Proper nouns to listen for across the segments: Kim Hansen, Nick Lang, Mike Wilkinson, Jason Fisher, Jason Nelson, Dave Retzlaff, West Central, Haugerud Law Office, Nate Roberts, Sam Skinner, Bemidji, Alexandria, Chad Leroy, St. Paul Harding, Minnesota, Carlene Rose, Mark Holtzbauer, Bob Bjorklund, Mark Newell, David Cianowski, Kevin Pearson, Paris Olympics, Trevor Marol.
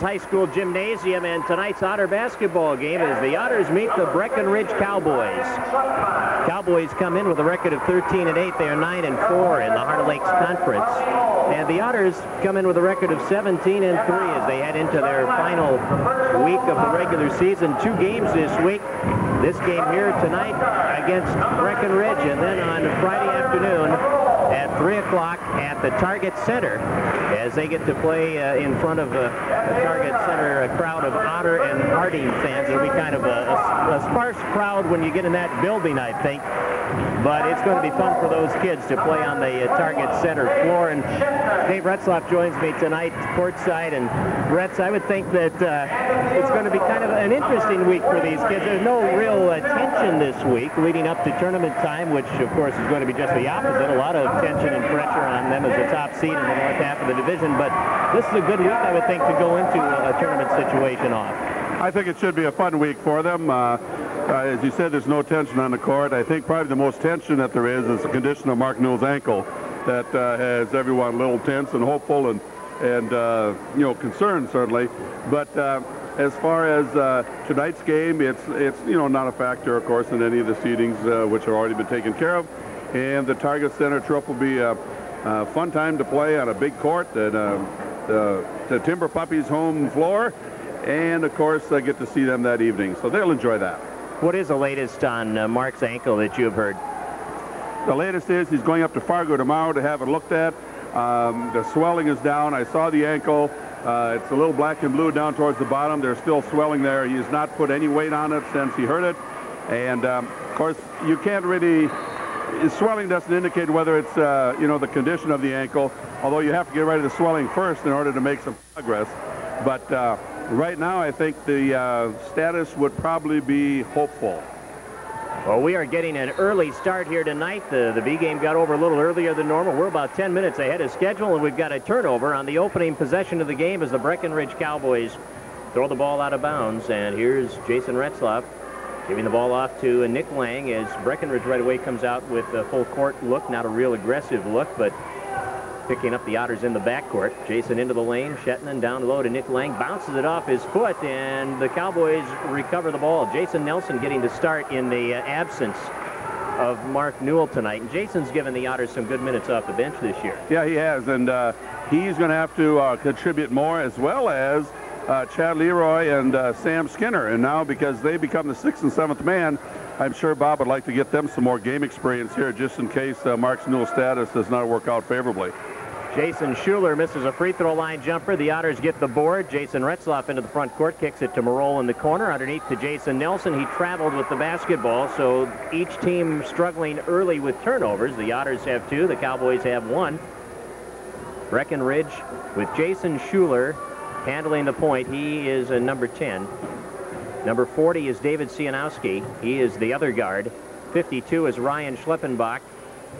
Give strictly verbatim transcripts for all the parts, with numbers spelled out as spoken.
High School Gymnasium, and tonight's Otter basketball game is the Otters meet the Breckenridge Cowboys. Cowboys come in with a record of thirteen and eight. They are nine and four in the Heart Lakes Conference. And the Otters come in with a record of seventeen and three as they head into their final week of the regular season. Two games this week. This game here tonight against Breckenridge, and then on Friday afternoon at three o'clock at the Target Center as they get to play uh, in front of uh, the Target Center, a crowd of Otter and Harding fans. It'll be kind of a, a, a sparse crowd when you get in that building, I think. But it's going to be fun for those kids to play on the uh, Target Center floor. And Dave Retzlaff joins me tonight, courtside. And Retz, I would think that uh, it's going to be kind of an interesting week for these kids. There's no real uh, tension this week leading up to tournament time, which, of course, is going to be just the opposite. A lot of tension and pressure on them as a top seed in the north half of the division. But this is a good week, I would think, to go into a, a tournament situation off. I think it should be a fun week for them. Uh, Uh, as you said, there's no tension on the court. I think probably the most tension that there is is the condition of Mark Newell's ankle that uh, has everyone a little tense and hopeful and, and uh, you know, concerned, certainly. But uh, as far as uh, tonight's game, it's, it's, you know, not a factor, of course, in any of the seedings, uh, which have already been taken care of. And the Target Center trip will be a, a fun time to play on a big court, that uh, the, the Timber Puppies' home floor. And, of course, I get to see them that evening. So they'll enjoy that. What is the latest on uh, Mark's ankle that you've heard? The latest is he's going up to Fargo tomorrow to have it looked at. Um, the swelling is down. I saw the ankle. Uh, it's a little black and blue down towards the bottom. There's still swelling there. He has not put any weight on it since he hurt it. And, um, of course, you can't really... Swelling doesn't indicate whether it's, uh, you know, the condition of the ankle, although you have to get rid of the swelling first in order to make some progress. But... Uh, Right now, I think the uh, status would probably be hopeful. Well, we are getting an early start here tonight. The, the B game got over a little earlier than normal. We're about ten minutes ahead of schedule, and we've got a turnover on the opening possession of the game as the Breckenridge Cowboys throw the ball out of bounds. And here's Jason Retzlaff giving the ball off to Nick Lang as Breckenridge right away comes out with a full court look, not a real aggressive look, but picking up the Otters in the backcourt. Jason into the lane. Shetnan down low to Nick Lang. Bounces it off his foot, and the Cowboys recover the ball. Jason Nelson getting the start in the absence of Mark Newell tonight. And Jason's given the Otters some good minutes off the bench this year. Yeah, he has, and uh, he's going to have to uh, contribute more, as well as uh, Chad Leroy and uh, Sam Skinner. And now, because they become the sixth and seventh man, I'm sure Bob would like to get them some more game experience here, just in case uh, Mark Newell's status does not work out favorably. Jason Schuler misses a free throw line jumper. The Otters get the board. Jason Retzlaff into the front court, kicks it to Marol in the corner. Underneath to Jason Nelson. He traveled with the basketball, so each team struggling early with turnovers. The Otters have two. The Cowboys have one. Breckenridge with Jason Schuler handling the point. He is a number ten. Number forty is David Cianowski. He is the other guard. fifty-two is Ryan Schleppenbach.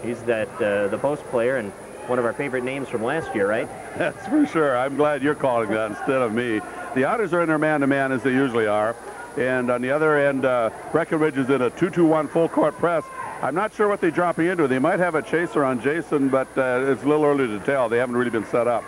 He's that uh, the post player, and one of our favorite names from last year, right? That's for sure. I'm glad you're calling that instead of me. The Otters are in their man-to-man, as they usually are. And on the other end, uh, Breckenridge is in a two two one full-court press. I'm not sure what they're dropping into. They might have a chaser on Jason, but uh, it's a little early to tell. They haven't really been set up.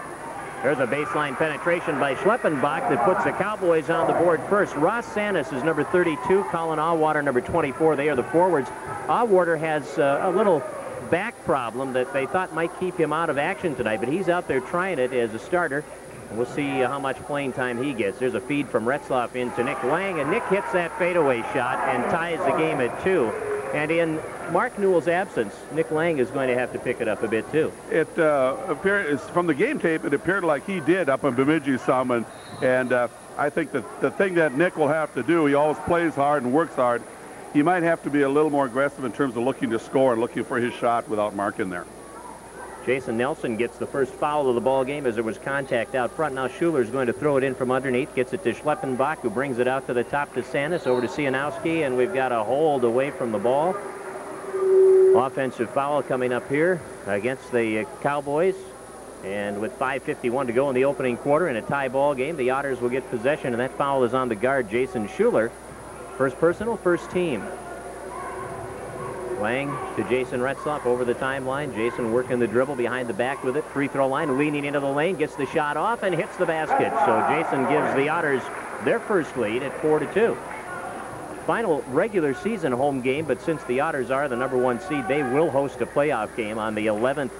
There's a baseline penetration by Schleppenbach that puts the Cowboys on the board first. Ross Sanis is number thirty-two. Colin Atwater, number twenty-four. They are the forwards. Atwater has uh, a little back problem that they thought might keep him out of action tonight, but he's out there trying it as a starter. We'll see how much playing time he gets. There's a feed from Retzlaff into Nick Lang, and Nick hits that fadeaway shot and ties the game at two. And in Mark Newell's absence, Nick Lang is going to have to pick it up a bit too. It uh, appeared from the game tape, it appeared like he did up in Bemidji some, and, and uh, I think that the thing that Nick will have to do, he always plays hard and works hard, he might have to be a little more aggressive in terms of looking to score and looking for his shot without Mark in there. Jason Nelson gets the first foul of the ball game as there was contact out front. Now Schuler's going to throw it in from underneath, gets it to Schleppenbach, who brings it out to the top to Sanis, over to Cianowski, and we've got a hold away from the ball. Offensive foul coming up here against the Cowboys. And with five fifty-one to go in the opening quarter in a tie ball game, the Otters will get possession, and that foul is on the guard, Jason Schuler. First personal, first team. Lang to Jason Retzlaff over the timeline. Jason working the dribble behind the back with it. Free throw line, leaning into the lane, gets the shot off and hits the basket. So Jason gives the Otters their first lead at four to two. Final regular season home game, but since the Otters are the number one seed, they will host a playoff game on the eleventh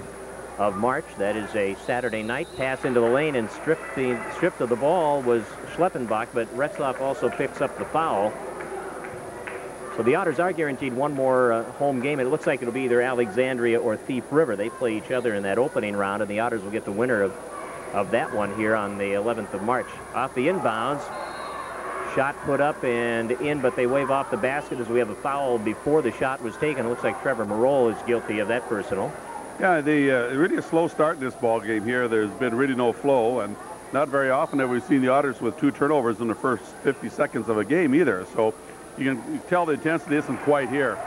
of March. That is a Saturday night. Pass into the lane and stripped, the, stripped of the ball was Schleppenbach, but Retzlaff also picks up the foul. So the Otters are guaranteed one more uh, home game. It looks like it'll be either Alexandria or Thief River. They play each other in that opening round, and the Otters will get the winner of, of that one here on the eleventh of March. Off the inbounds. Shot put up and in, but they wave off the basket as we have a foul before the shot was taken. It looks like Trevor Marol is guilty of that personal. Yeah, the, uh, really a slow start in this ball game here. There's been really no flow, and not very often have we seen the Otters with two turnovers in the first fifty seconds of a game either. So you can tell the intensity isn't quite here.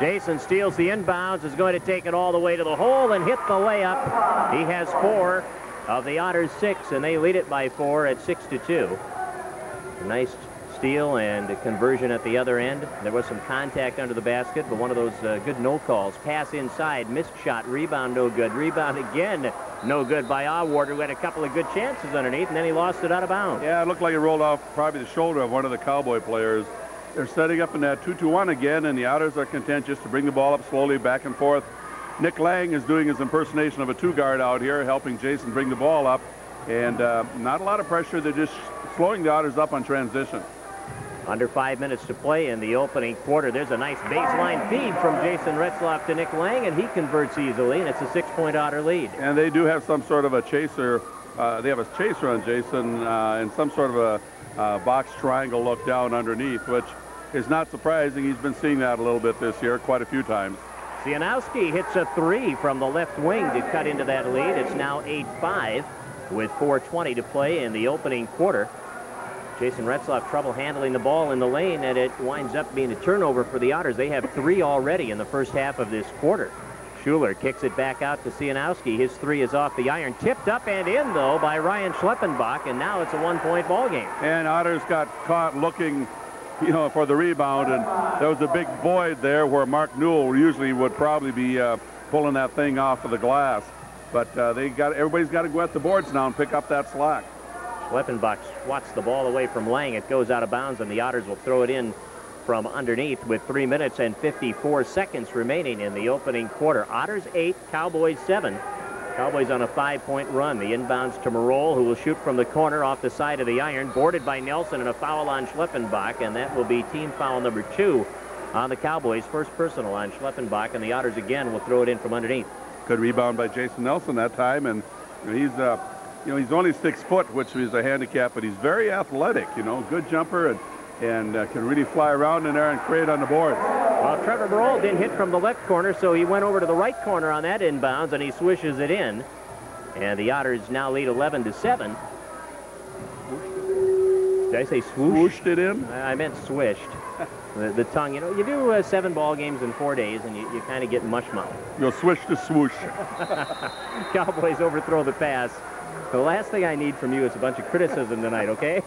Jason steals the inbounds, is going to take it all the way to the hole and hit the layup. He has four of the Otters' six, and they lead it by four at six to two. Nice steal and a conversion at the other end. There was some contact under the basket, but one of those uh, good no calls. Pass inside, missed shot, rebound no good. Rebound again, no good by Atwater, who had a couple of good chances underneath, and then he lost it out of bounds. Yeah, it looked like it rolled off probably the shoulder of one of the Cowboy players. They're setting up in that two two one again, and the Otters are content just to bring the ball up slowly back and forth. Nick Lang is doing his impersonation of a two-guard out here, helping Jason bring the ball up. And uh, not a lot of pressure. They're just slowing the Otters up on transition. Under five minutes to play in the opening quarter. There's a nice baseline feed from Jason Retzlaff to Nick Lang, and he converts easily, and it's a six-point Otter lead. And they do have some sort of a chaser. Uh, they have a chaser on Jason uh, and some sort of a uh, box triangle look down underneath, which is not surprising. He's been seeing that a little bit this year, quite a few times. Cianowski hits a three from the left wing to cut into that lead. It's now eight five. With four twenty to play in the opening quarter. Jason Retzlaff trouble handling the ball in the lane, and it winds up being a turnover for the Otters. They have three already in the first half of this quarter. Schuler kicks it back out to Cianowski. His three is off the iron, tipped up and in, though, by Ryan Schleppenbach, and now it's a one-point ball game. And Otters got caught looking, you know, for the rebound, and there was a big void there where Mark Newell usually would probably be uh, pulling that thing off of the glass. But uh, they got, everybody's got to go at the boards now and pick up that slack. Schleppenbach swats the ball away from Lang. It goes out of bounds, and the Otters will throw it in from underneath with three minutes and fifty-four seconds remaining in the opening quarter. Otters eight, Cowboys seven. Cowboys on a five-point run. The inbounds to Marol, who will shoot from the corner off the side of the iron, boarded by Nelson, and a foul on Schleppenbach, and that will be team foul number two on the Cowboys. First personal on Schleppenbach, and the Otters again will throw it in from underneath. Good rebound by Jason Nelson that time, and he's, uh, you know, he's only six foot, which is a handicap, but he's very athletic. You know, good jumper, and and uh, can really fly around in there and create on the board. Well, Trevor Marol didn't hit from the left corner, so he went over to the right corner on that inbounds, and he swishes it in, and the Otters now lead eleven to seven. Did I say swoosh? Swooshed it in? I, I meant swished. The, the tongue, you know, you do uh, seven ball games in four days, and you, you kind of get mush-mouth. You'll swish to swoosh. Cowboys overthrow the pass. The last thing I need from you is a bunch of criticism tonight, okay?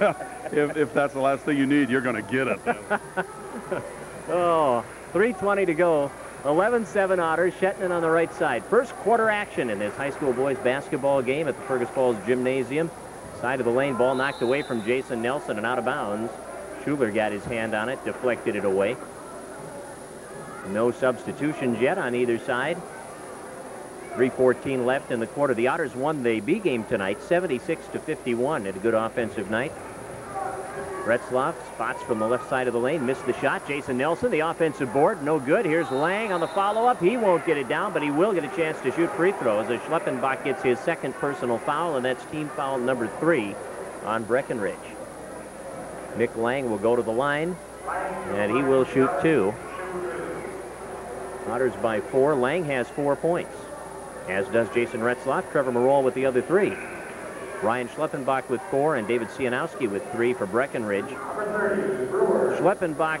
Well, if, if that's the last thing you need, you're going to get it. Then. Oh, three twenty to go. eleven seven Otters, Shetnan on the right side. First quarter action in this high school boys basketball game at the Fergus Falls Gymnasium. Side of the lane, ball knocked away from Jason Nelson and out of bounds. Schuler got his hand on it, deflected it away. No substitutions yet on either side. three fourteen left in the quarter. The Otters won the B game tonight, seventy-six to fifty-one. Had a good offensive night. Retzlaff spots from the left side of the lane, missed the shot. Jason Nelson, the offensive board, no good. Here's Lang on the follow-up. He won't get it down, but he will get a chance to shoot free throws as Schleppenbach gets his second personal foul, and that's team foul number three on Breckenridge. Nick Lang will go to the line, and he will shoot two. Otters by four. Lang has four points, as does Jason Retzlaff. Trevor Marol with the other three. Ryan Schleppenbach with four, and David Cianowski with three for Breckenridge. Schleppenbach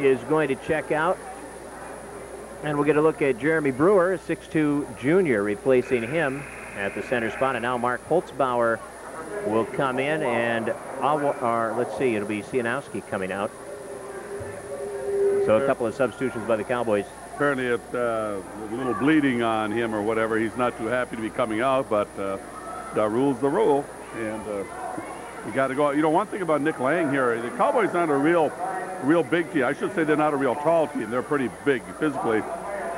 is going to check out. And we'll get a look at Jeremy Brewer, six two junior, replacing him at the center spot. And now Mark Holtzbauer will come in, and our, let's see, it'll be Cianowski coming out. So a couple of substitutions by the Cowboys. Apparently it, uh, a little bleeding on him or whatever. He's not too happy to be coming out, but uh, the rule's the rule, and uh, you got to go out. You know, one thing about Nick Lang here, the Cowboys aren't a real, real big team. I should say they're not a real tall team. They're pretty big physically,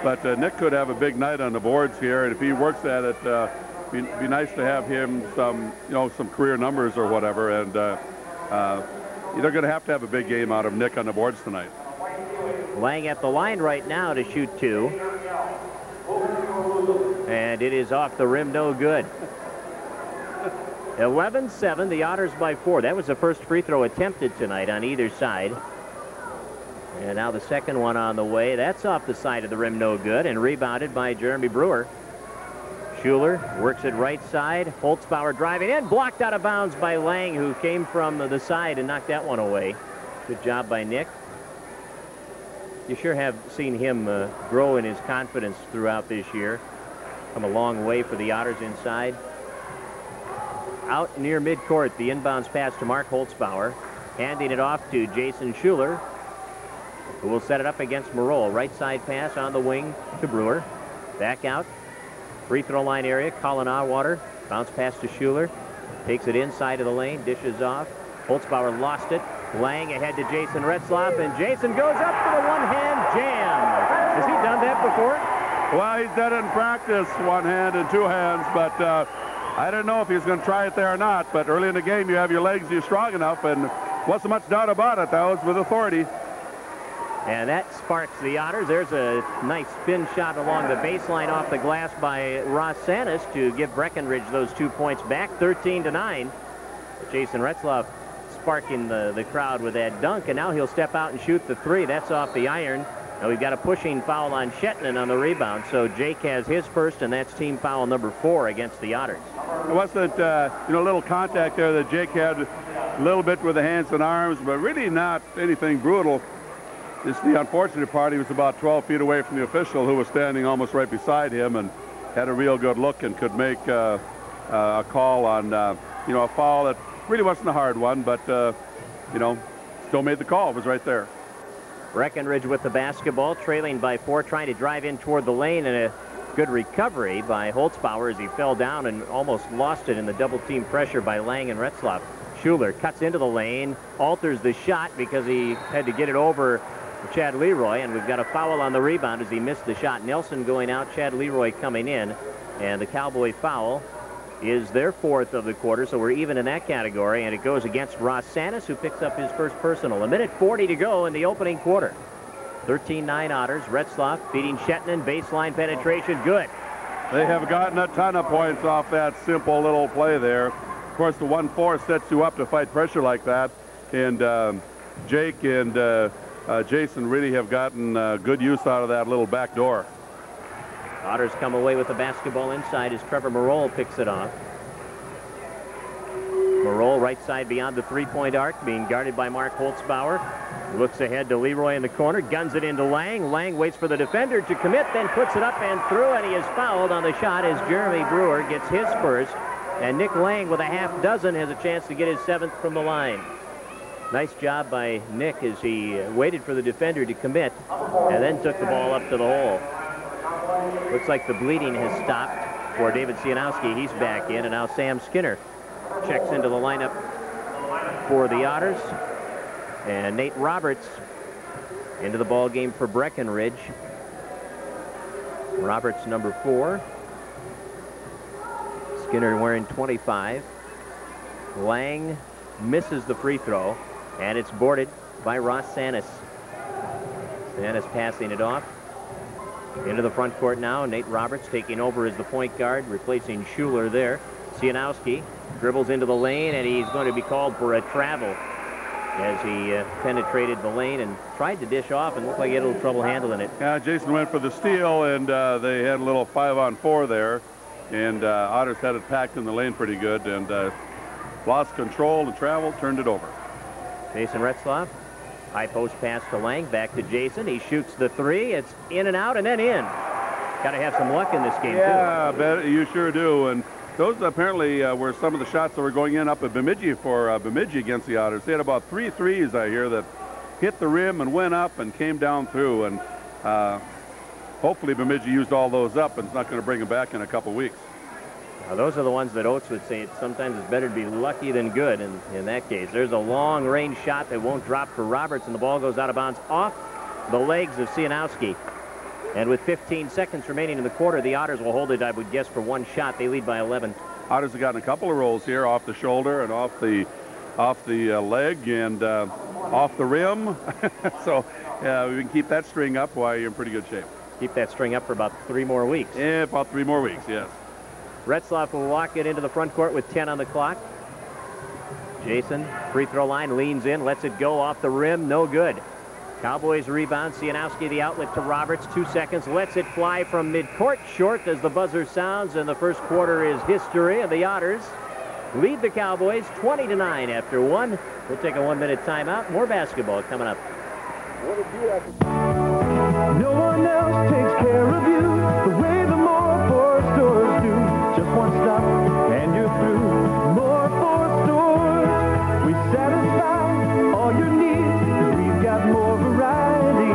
but uh, Nick could have a big night on the boards here, and if he works at it, uh, it'd be, be nice to have him some, you know, some career numbers or whatever, and uh, uh, they're going to have to have a big game out of Nick on the boards tonight. Lang at the line right now to shoot two. And it is off the rim, no good. eleven seven, the Otters by four. That was the first free throw attempted tonight on either side. And now the second one on the way. That's off the side of the rim, no good, and rebounded by Jeremy Brewer. Schuler works it right side. Holtzbauer driving in, blocked out of bounds by Lang, who came from the side and knocked that one away. Good job by Nick. You sure have seen him uh, grow in his confidence throughout this year. Come a long way for the Otters inside. Out near midcourt, the inbounds pass to Mark Holtzbauer, handing it off to Jason Schuler, who will set it up against Marol. Right side pass on the wing to Brewer. Back out. Free throw line area, Colin Atwater. Bounce pass to Schuler. Takes it inside of the lane, dishes off. Holtzbauer lost it. Lang ahead to Jason Retzlaff, and Jason goes up for the one-hand jam. Has he done that before? Well, he's done it in practice, one hand and two hands, but uh, I don't know if he's going to try it there or not, but early in the game you have your legs, you're strong enough, and wasn't much doubt about it. That was with authority. And that sparks the Otters. There's a nice spin shot along the baseline off the glass by Ross Sanis to give Breckenridge those two points back, thirteen to nine. Jason Retzlaff sparking the, the crowd with that dunk, and now he'll step out and shoot the three. That's off the iron. Now we've got a pushing foul on Shetnan on the rebound, so Jake has his first, and that's team foul number four against the Otters. It wasn't uh, you know, a little contact there that Jake had, a little bit with the hands and arms, but really not anything brutal. It's the unfortunate part. He was about twelve feet away from the official, who was standing almost right beside him, and had a real good look and could make uh, uh, a call on uh, you know, a foul that really wasn't a hard one, but uh, you know, still made the call. It was right there. Breckenridge with the basketball, trailing by four, trying to drive in toward the lane, and a good recovery by Holtzbauer as he fell down and almost lost it in the double team pressure by Lang and Retzlaff. Schuler cuts into the lane, alters the shot because he had to get it over Chad Leroy, and we've got a foul on the rebound as he missed the shot. Nelson going out, Chad Leroy coming in, and the Cowboy foul is their fourth of the quarter, so we're even in that category, and it goes against Ross Sanis, who picks up his first personal. A minute forty to go in the opening quarter. thirteen nine Otters. Retzlaff beating Shetnan. Baseline penetration, good. They have gotten a ton of points off that simple little play there. Of course, the one four sets you up to fight pressure like that, and um, Jake and uh, uh, Jason really have gotten uh, good use out of that little back door. Otters come away with the basketball inside as Trevor Marol picks it off. Marol right side beyond the three-point arc, being guarded by Mark Holtzbauer. Looks ahead to Leroy in the corner, guns it into Lang. Lang waits for the defender to commit, then puts it up and through, and he is fouled on the shot as Jeremy Brewer gets his first. And Nick Lang with a half dozen has a chance to get his seventh from the line. Nice job by Nick as he waited for the defender to commit and then took the ball up to the hole. Looks like the bleeding has stopped for David Cianowski. He's back in, and now Sam Skinner checks into the lineup for the Otters. And Nate Roberts into the ball game for Breckenridge. Roberts number four. Skinner wearing twenty-five. Lang misses the free throw, and it's boarded by Ross Sanis. Sanis passing it off. Into the front court now. Nate Roberts taking over as the point guard, replacing Schuler there. Cianowski dribbles into the lane, and he's going to be called for a travel as he uh, penetrated the lane and tried to dish off and looked like he had a little trouble handling it. Yeah, Jason went for the steal, and uh, they had a little five-on-four there, and uh, Otters had it packed in the lane pretty good, and uh, lost control, the travel, turned it over. Jason Retzlaff High post pass to Lang, back to Jason. He shoots the three. It's in and out and then in. Got to have some luck in this game, yeah, too. Yeah, you sure do. And those apparently uh, were some of the shots that were going in up at Bemidji for uh, Bemidji against the Otters. They had about three threes, I hear, that hit the rim and went up and came down through. And uh, hopefully Bemidji used all those up and it's not going to bring them back in a couple weeks. Now, those are the ones that Oates would say it's sometimes it's better to be lucky than good. And in that case, there's a long range shot that won't drop for Roberts, and the ball goes out of bounds off the legs of Cianowski. And with fifteen seconds remaining in the quarter, the Otters will hold it, I would guess, for one shot. They lead by eleven. Otters have gotten a couple of rolls here off the shoulder and off the off the uh, leg and uh, off the rim. So uh, we can keep that string up while you're in pretty good shape. Keep that string up for about three more weeks. Yeah, about three more weeks, yes. Retzlaff will walk it into the front court with ten on the clock. Jason, free throw line, leans in, lets it go off the rim, no good. Cowboys rebound, Cianowski the outlet to Roberts, two seconds, lets it fly from midcourt, short as the buzzer sounds, and the first quarter is history, and the Otters lead the Cowboys twenty to nine after one. We'll take a one-minute timeout. More basketball coming up. What did you have to no one else takes care of you the way the more four stores do. Just one stop and you're through. More four stores, we satisfy all your needs. We've got more variety,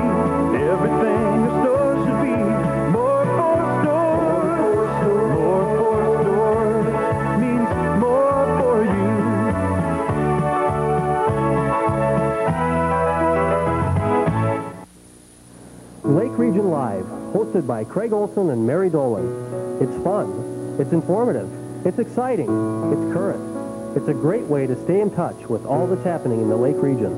everything a store should be. More four stores, more four stores means more for you. Lake Region Live, hosted by Craig Olson and Mary Dolan. It's fun, it's informative, it's exciting, it's current. It's a great way to stay in touch with all that's happening in the Lake Region.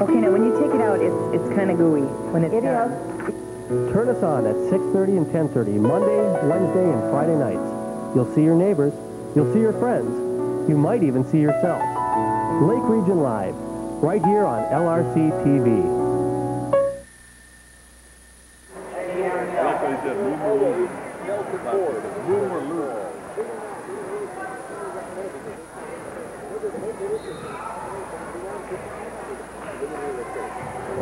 Okay, now when you take it out, it's it's kind of gooey when it's it done. Is. Turn us on at six thirty and ten thirty, Monday, Wednesday, and Friday nights. You'll see your neighbors. You'll see your friends. You might even see yourself. Lake Region Live, right here on L R C T V.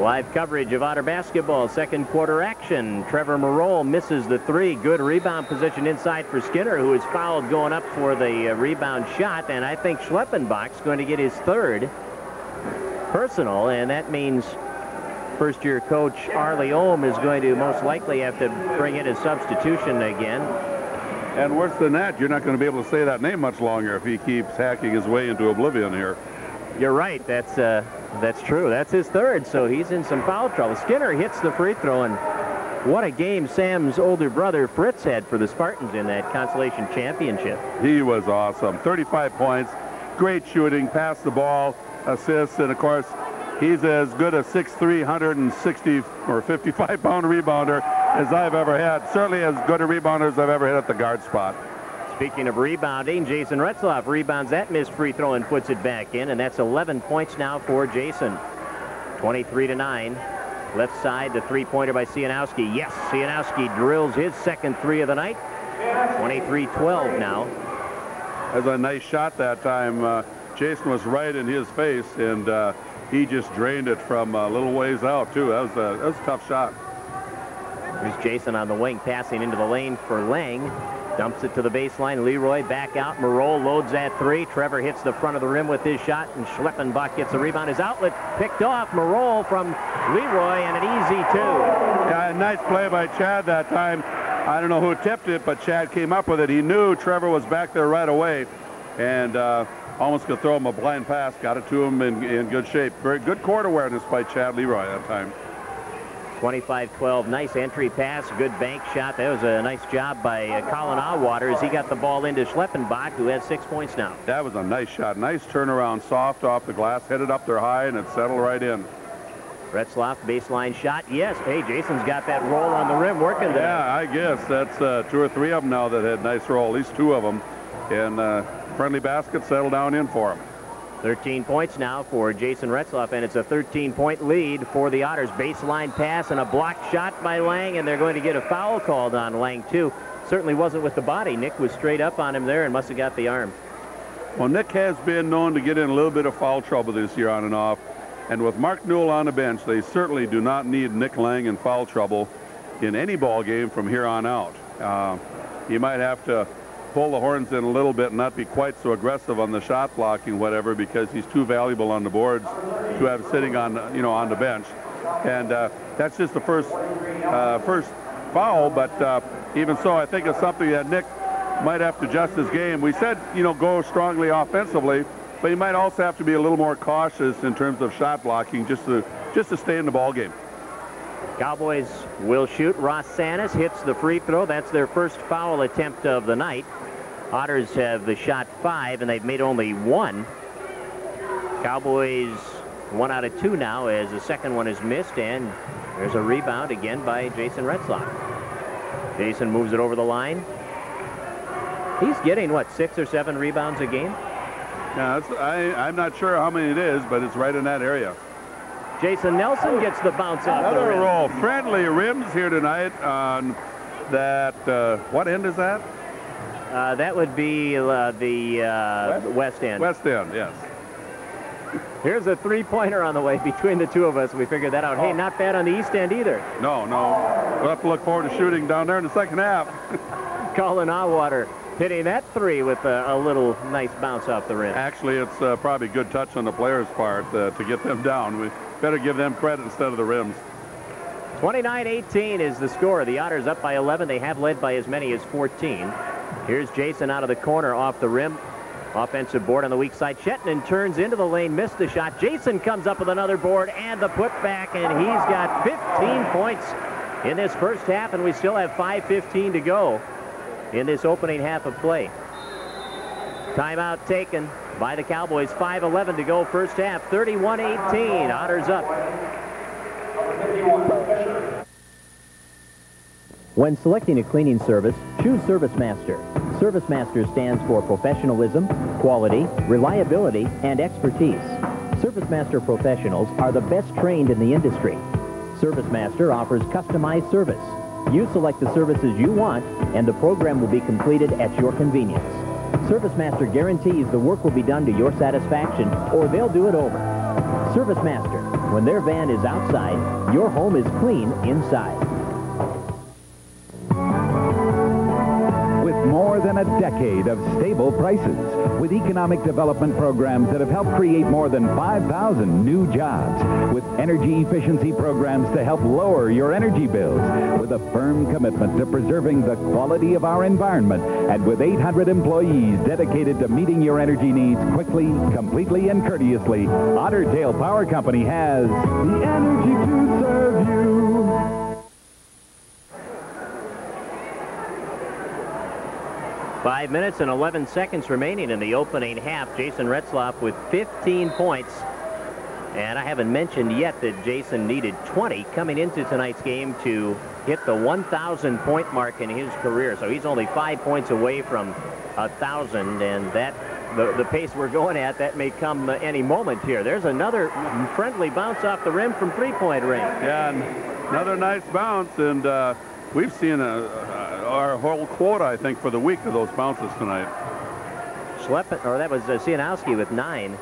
Live coverage of Otter basketball, second quarter action. Trevor Marol misses the three. Good rebound position inside for Skinner, who is fouled going up for the uh, rebound shot. And I think Schleppenbach's going to get his third personal. And that means first-year coach Arlie Ohm is going to most likely have to bring in a substitution again. And worse than that, you're not going to be able to say that name much longer if he keeps hacking his way into oblivion here. You're right. That's uh, that's true. That's his third, so he's in some foul trouble. Skinner hits the free throw, and what a game Sam's older brother Fritz had for the Spartans in that consolation championship. He was awesome. thirty-five points, great shooting, pass the ball, assists, and of course, he's as good a six three, one sixty or fifty-five pound rebounder as I've ever had. Certainly as good a rebounder as I've ever had at the guard spot. Speaking of rebounding, Jason Retzlaff rebounds that missed free throw and puts it back in, and that's eleven points now for Jason. twenty-three to nine. Left side, the three-pointer by Cianowski. Yes, Cianowski drills his second three of the night. twenty-three twelve now. That was a nice shot that time. Uh, Jason was right in his face, and uh, he just drained it from a little ways out, too. That was a, that was a tough shot. Here's Jason on the wing, passing into the lane for Lang. Dumps it to the baseline. Leroy back out. Marol loads that three. Trevor hits the front of the rim with his shot, and Schleppenbach gets the rebound. His outlet picked off. Marol from Leroy, and an easy two. Yeah, a nice play by Chad that time. I don't know who tipped it, but Chad came up with it. He knew Trevor was back there right away, and uh, almost could throw him a blind pass. Got it to him in, in good shape. Very good court awareness by Chad Leroy that time. twenty-five twelve, nice entry pass, good bank shot. That was a nice job by uh, Colin Atwater as he got the ball into Schleppenbach, who has six points now. That was a nice shot, nice turnaround, soft off the glass, headed up there high, and it settled right in. Retzlaff, baseline shot, yes. Hey, Jason's got that roll on the rim working there. Yeah, I guess that's uh, two or three of them now that had nice roll, at least two of them. And uh, friendly basket settled down in for him. thirteen points now for Jason Retzlaff, and it's a thirteen point lead for the Otters. Baseline pass and a blocked shot by Lang, and they're going to get a foul called on Lang, too. Certainly wasn't with the body. Nick was straight up on him there and must have got the arm. Well, Nick has been known to get in a little bit of foul trouble this year on and off. And with Mark Newell on the bench, they certainly do not need Nick Lang in foul trouble in any ball game from here on out. Uh, he might have to pull the horns in a little bit and not be quite so aggressive on the shot blocking, whatever, because he's too valuable on the boards to have sitting on, you know, on the bench. And uh, that's just the first uh, first foul, but uh, even so, I think it's something that Nick might have to adjust his game. We said, you know, go strongly offensively, but you might also have to be a little more cautious in terms of shot blocking just to just to stay in the ball game. Cowboys will shoot. Ross Sanis hits the free throw. That's their first foul attempt of the night. Otters have shot five, and they've made only one. Cowboys one out of two now as the second one is missed, and there's a rebound again by Jason Retzlaff. Jason moves it over the line. He's getting, what, six or seven rebounds a game? Now, that's, I, I'm not sure how many it is, but it's right in that area. Jason Nelson gets the bounce off the rim. Another roll. Friendly rims here tonight on that, uh, what end is that? Uh, that would be uh, the uh, west? west end. West end, yes. Here's a three-pointer on the way between the two of us. We figured that out. Oh. Hey, not bad on the east end either. No, no. We'll have to look forward to shooting down there in the second half. Colin Atwater hitting that three with a, a little nice bounce off the rim. Actually, it's uh, probably good touch on the players' part uh, to get them down. We better give them credit instead of the rims. twenty-nine eighteen is the score. The Otters up by eleven. They have led by as many as fourteen. Here's Jason out of the corner off the rim. Offensive board on the weak side. Shetnan turns into the lane, missed the shot. Jason comes up with another board and the putback, and he's got fifteen points in this first half, and we still have five fifteen to go in this opening half of play. Timeout taken by the Cowboys. five eleven to go first half. thirty-one eighteen. Otters up. When selecting a cleaning service, choose ServiceMaster. ServiceMaster stands for professionalism, quality, reliability, and expertise. ServiceMaster professionals are the best trained in the industry. ServiceMaster offers customized service. You select the services you want, and the program will be completed at your convenience. ServiceMaster guarantees the work will be done to your satisfaction, or they'll do it over. ServiceMaster, when their van is outside, your home is clean inside. With more than a decade of stable prices, with economic development programs that have helped create more than five thousand new jobs, with energy efficiency programs to help lower your energy bills, with a firm commitment to preserving the quality of our environment, and with eight hundred employees dedicated to meeting your energy needs quickly, completely, and courteously, Otter Tail Power Company has the energy to serve you. Five minutes and eleven seconds remaining in the opening half. Jason Retzlaff with fifteen points. And I haven't mentioned yet that Jason needed twenty coming into tonight's game to hit the one thousand point mark in his career. So he's only five points away from one thousand. And that, the, the pace we're going at, that may come any moment here. There's another friendly bounce off the rim from three-point range. Yeah, and another nice bounce. And uh, we've seen a... a our whole quota, I think, for the week of those bounces tonight. Schleppen, or that was uh, Cianowski with nine.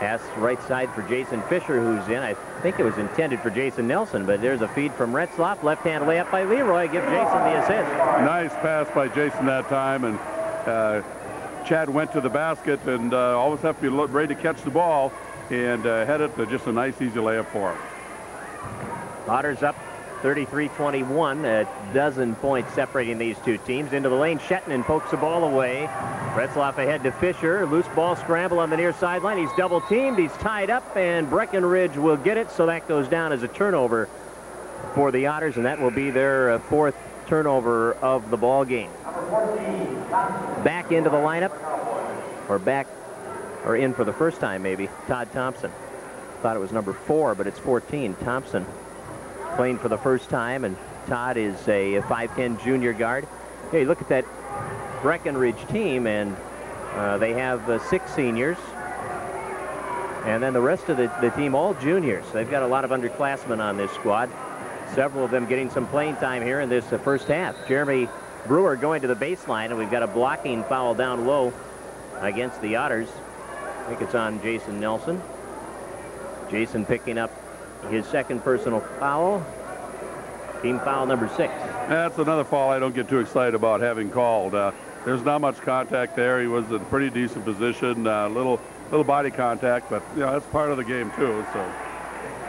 Pass right side for Jason Fisher, who's in. I think it was intended for Jason Nelson, but there's a feed from Retzlaff. Left-hand layup by Leroy. Give Jason the assist. Nice pass by Jason that time, and uh, Chad went to the basket and uh, always have to be ready to catch the ball, and uh, had it to just a nice, easy layup for him. Otters up thirty-three twenty-one, a dozen points separating these two teams. Into the lane, Shetnan pokes the ball away. Retzlaff ahead to Fisher. Loose ball scramble on the near sideline. He's double-teamed. He's tied up, and Breckenridge will get it, so that goes down as a turnover for the Otters, and that will be their fourth turnover of the ball game. Back into the lineup, or back, or in for the first time, maybe, Todd Thompson. Thought it was number four, but it's fourteen, Thompson. Playing for the first time, and Todd is a five ten junior guard. Hey, look at that Breckenridge team, and uh, they have uh, six seniors, and then the rest of the, the team all juniors. They've got a lot of underclassmen on this squad, several of them getting some playing time here in this uh, first half. Jeremy Brewer going to the baseline, and we've got a blocking foul down low against the Otters. I think it's on Jason Nelson. Jason picking up his second personal foul. Team foul number six. That's another foul I don't get too excited about having called. Uh, there's not much contact there. He was in a pretty decent position. Uh, little little body contact, but you know, that's part of the game too. So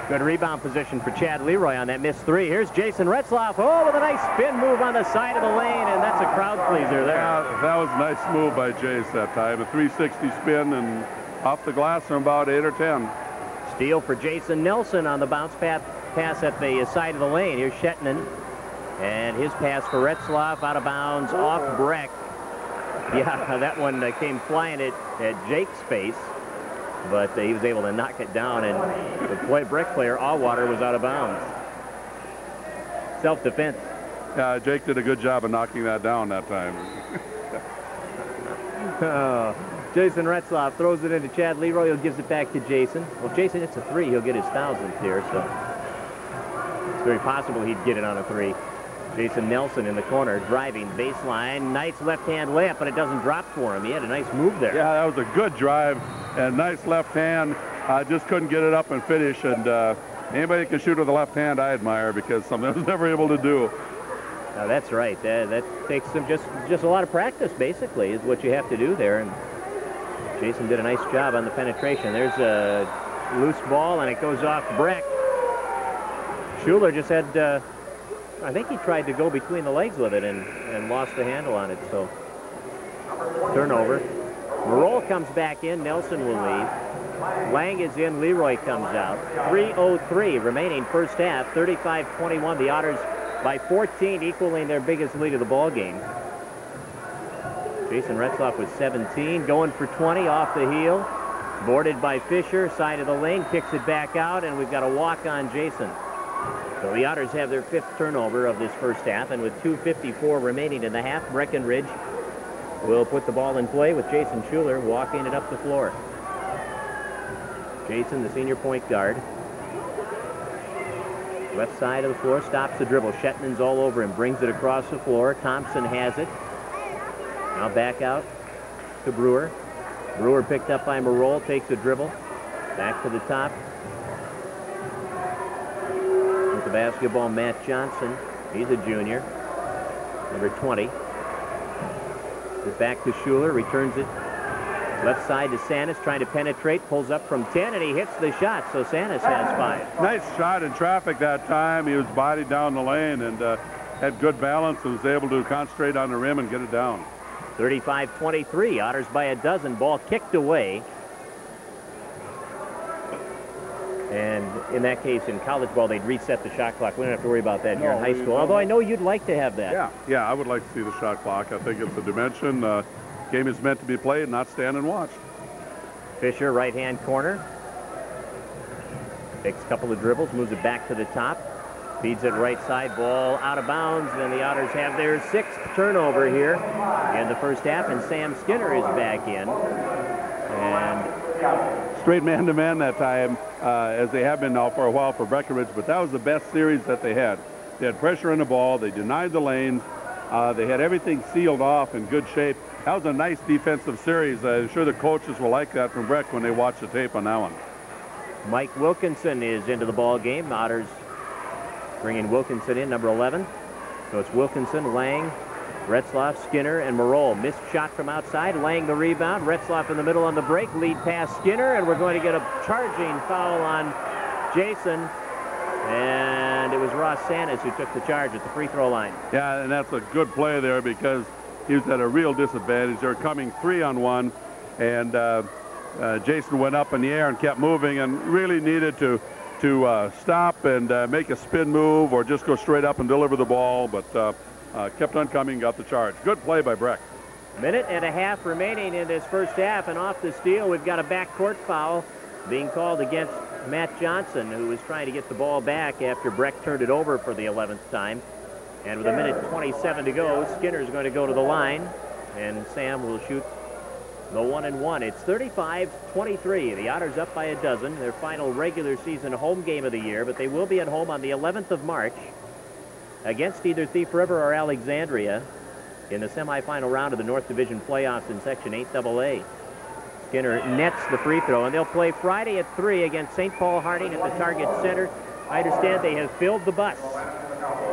good rebound position for Chad Leroy on that missed three. Here's Jason Retzlaff. Oh, with a nice spin move on the side of the lane, and that's a crowd pleaser there. Yeah, that was a nice move by Jace that time. A three sixty spin and off the glass from about eight or ten. Steal for Jason Nelson on the bounce pass pass at the side of the lane. Here's Shetnan, and his pass for Retzlaff out of bounds. Oh, off Breck. Yeah, that one came flying at, at Jake's face, but uh, he was able to knock it down, and the play Breck player, Atwater, was out of bounds. Self-defense. Uh, Jake did a good job of knocking that down that time. uh, Jason Retzlaff throws it into Chad Leroy, who gives it back to Jason. Well, Jason hits a three, he'll get his thousandth here, so it's very possible he'd get it on a three. Jason Nelson in the corner, driving baseline. Nice left-hand layup, but it doesn't drop for him. He had a nice move there. Yeah, that was a good drive and nice left hand. I just couldn't get it up and finish, and uh, anybody can shoot with a left hand I admire, because something I was never able to do. Now, that's right. That, that takes some just, just a lot of practice, basically, is what you have to do there. And Jason did a nice job on the penetration. There's a loose ball, and it goes off Breck. Schuler just had... Uh, I think he tried to go between the legs with it and, and lost the handle on it, so turnover. Marol comes back in, Nelson will leave. Lang is in, Leroy comes out. three oh three remaining first half, thirty-five twenty-one. The Otters by fourteen, equaling their biggest lead of the ball game. Jason Retzlaff with seventeen, going for twenty off the heel. Boarded by Fisher, side of the lane, kicks it back out, and we've got a walk on Jason. So the Otters have their fifth turnover of this first half, and with two fifty-four remaining in the half, Breckenridge will put the ball in play with Jason Schuler walking it up the floor. Jason, the senior point guard. Left side of the floor, stops the dribble. Shetman's all over and brings it across the floor. Thompson has it. Now back out to Brewer. Brewer picked up by Marol, takes a dribble. Back to the top. The basketball, Matt Johnson. He's a junior, number twenty. It's back to Schuler, returns it left side to Sanis, trying to penetrate, pulls up from ten, and he hits the shot, so Sanis has five. Nice shot in traffic that time. He was bodied down the lane and uh, had good balance and was able to concentrate on the rim and get it down. thirty-five twenty-three, Otters by a dozen, ball kicked away. And in that case, in college ball, they'd reset the shot clock. We don't have to worry about that no, here in high school, although I know you'd like to have that. Yeah, yeah, I would like to see the shot clock. I think it's a dimension. Uh, game is meant to be played, not stand and watch. Fisher, right-hand corner. Takes a couple of dribbles, moves it back to the top. Feeds it right side, ball out of bounds, and the Otters have their sixth turnover here in the first half, and Sam Skinner is back in. And straight man-to-man that time, uh, as they have been now for a while for Breckenridge, but that was the best series that they had. They had pressure on the ball, they denied the lanes, uh, they had everything sealed off in good shape. That was a nice defensive series. I'm sure the coaches will like that from Breck when they watch the tape on that one. Mike Wilkinson is into the ball game. Otters bringing Wilkinson in, number eleven. So it's Wilkinson, Lang, Retzlaff, Skinner, and Marol. Missed shot from outside. Lang the rebound. Retzlaff in the middle on the break. Lead pass Skinner, and we're going to get a charging foul on Jason. And it was Ross Sanis who took the charge at the free throw line. Yeah, and that's a good play there, because he was at a real disadvantage. They're coming three on one, and uh, uh, Jason went up in the air and kept moving and really needed to to uh, stop and uh, make a spin move or just go straight up and deliver the ball, but uh, Uh, kept on coming, got the charge. Good play by Breck. Minute and a half remaining in this first half, and off the steal, we've got a backcourt foul being called against Matt Johnson, who was trying to get the ball back after Breck turned it over for the eleventh time. And with a minute twenty-seven to go, Skinner's going to go to the line, and Sam will shoot the one and one. It's thirty-five twenty-three. The Otters up by a dozen, their final regular season home game of the year, but they will be at home on the eleventh of March. Against either Thief River or Alexandria in the semifinal round of the North Division playoffs in Section eight double A. Skinner nets the free throw, and they'll play Friday at three against Saint Paul Harding at the Target Center. I understand they have filled the bus,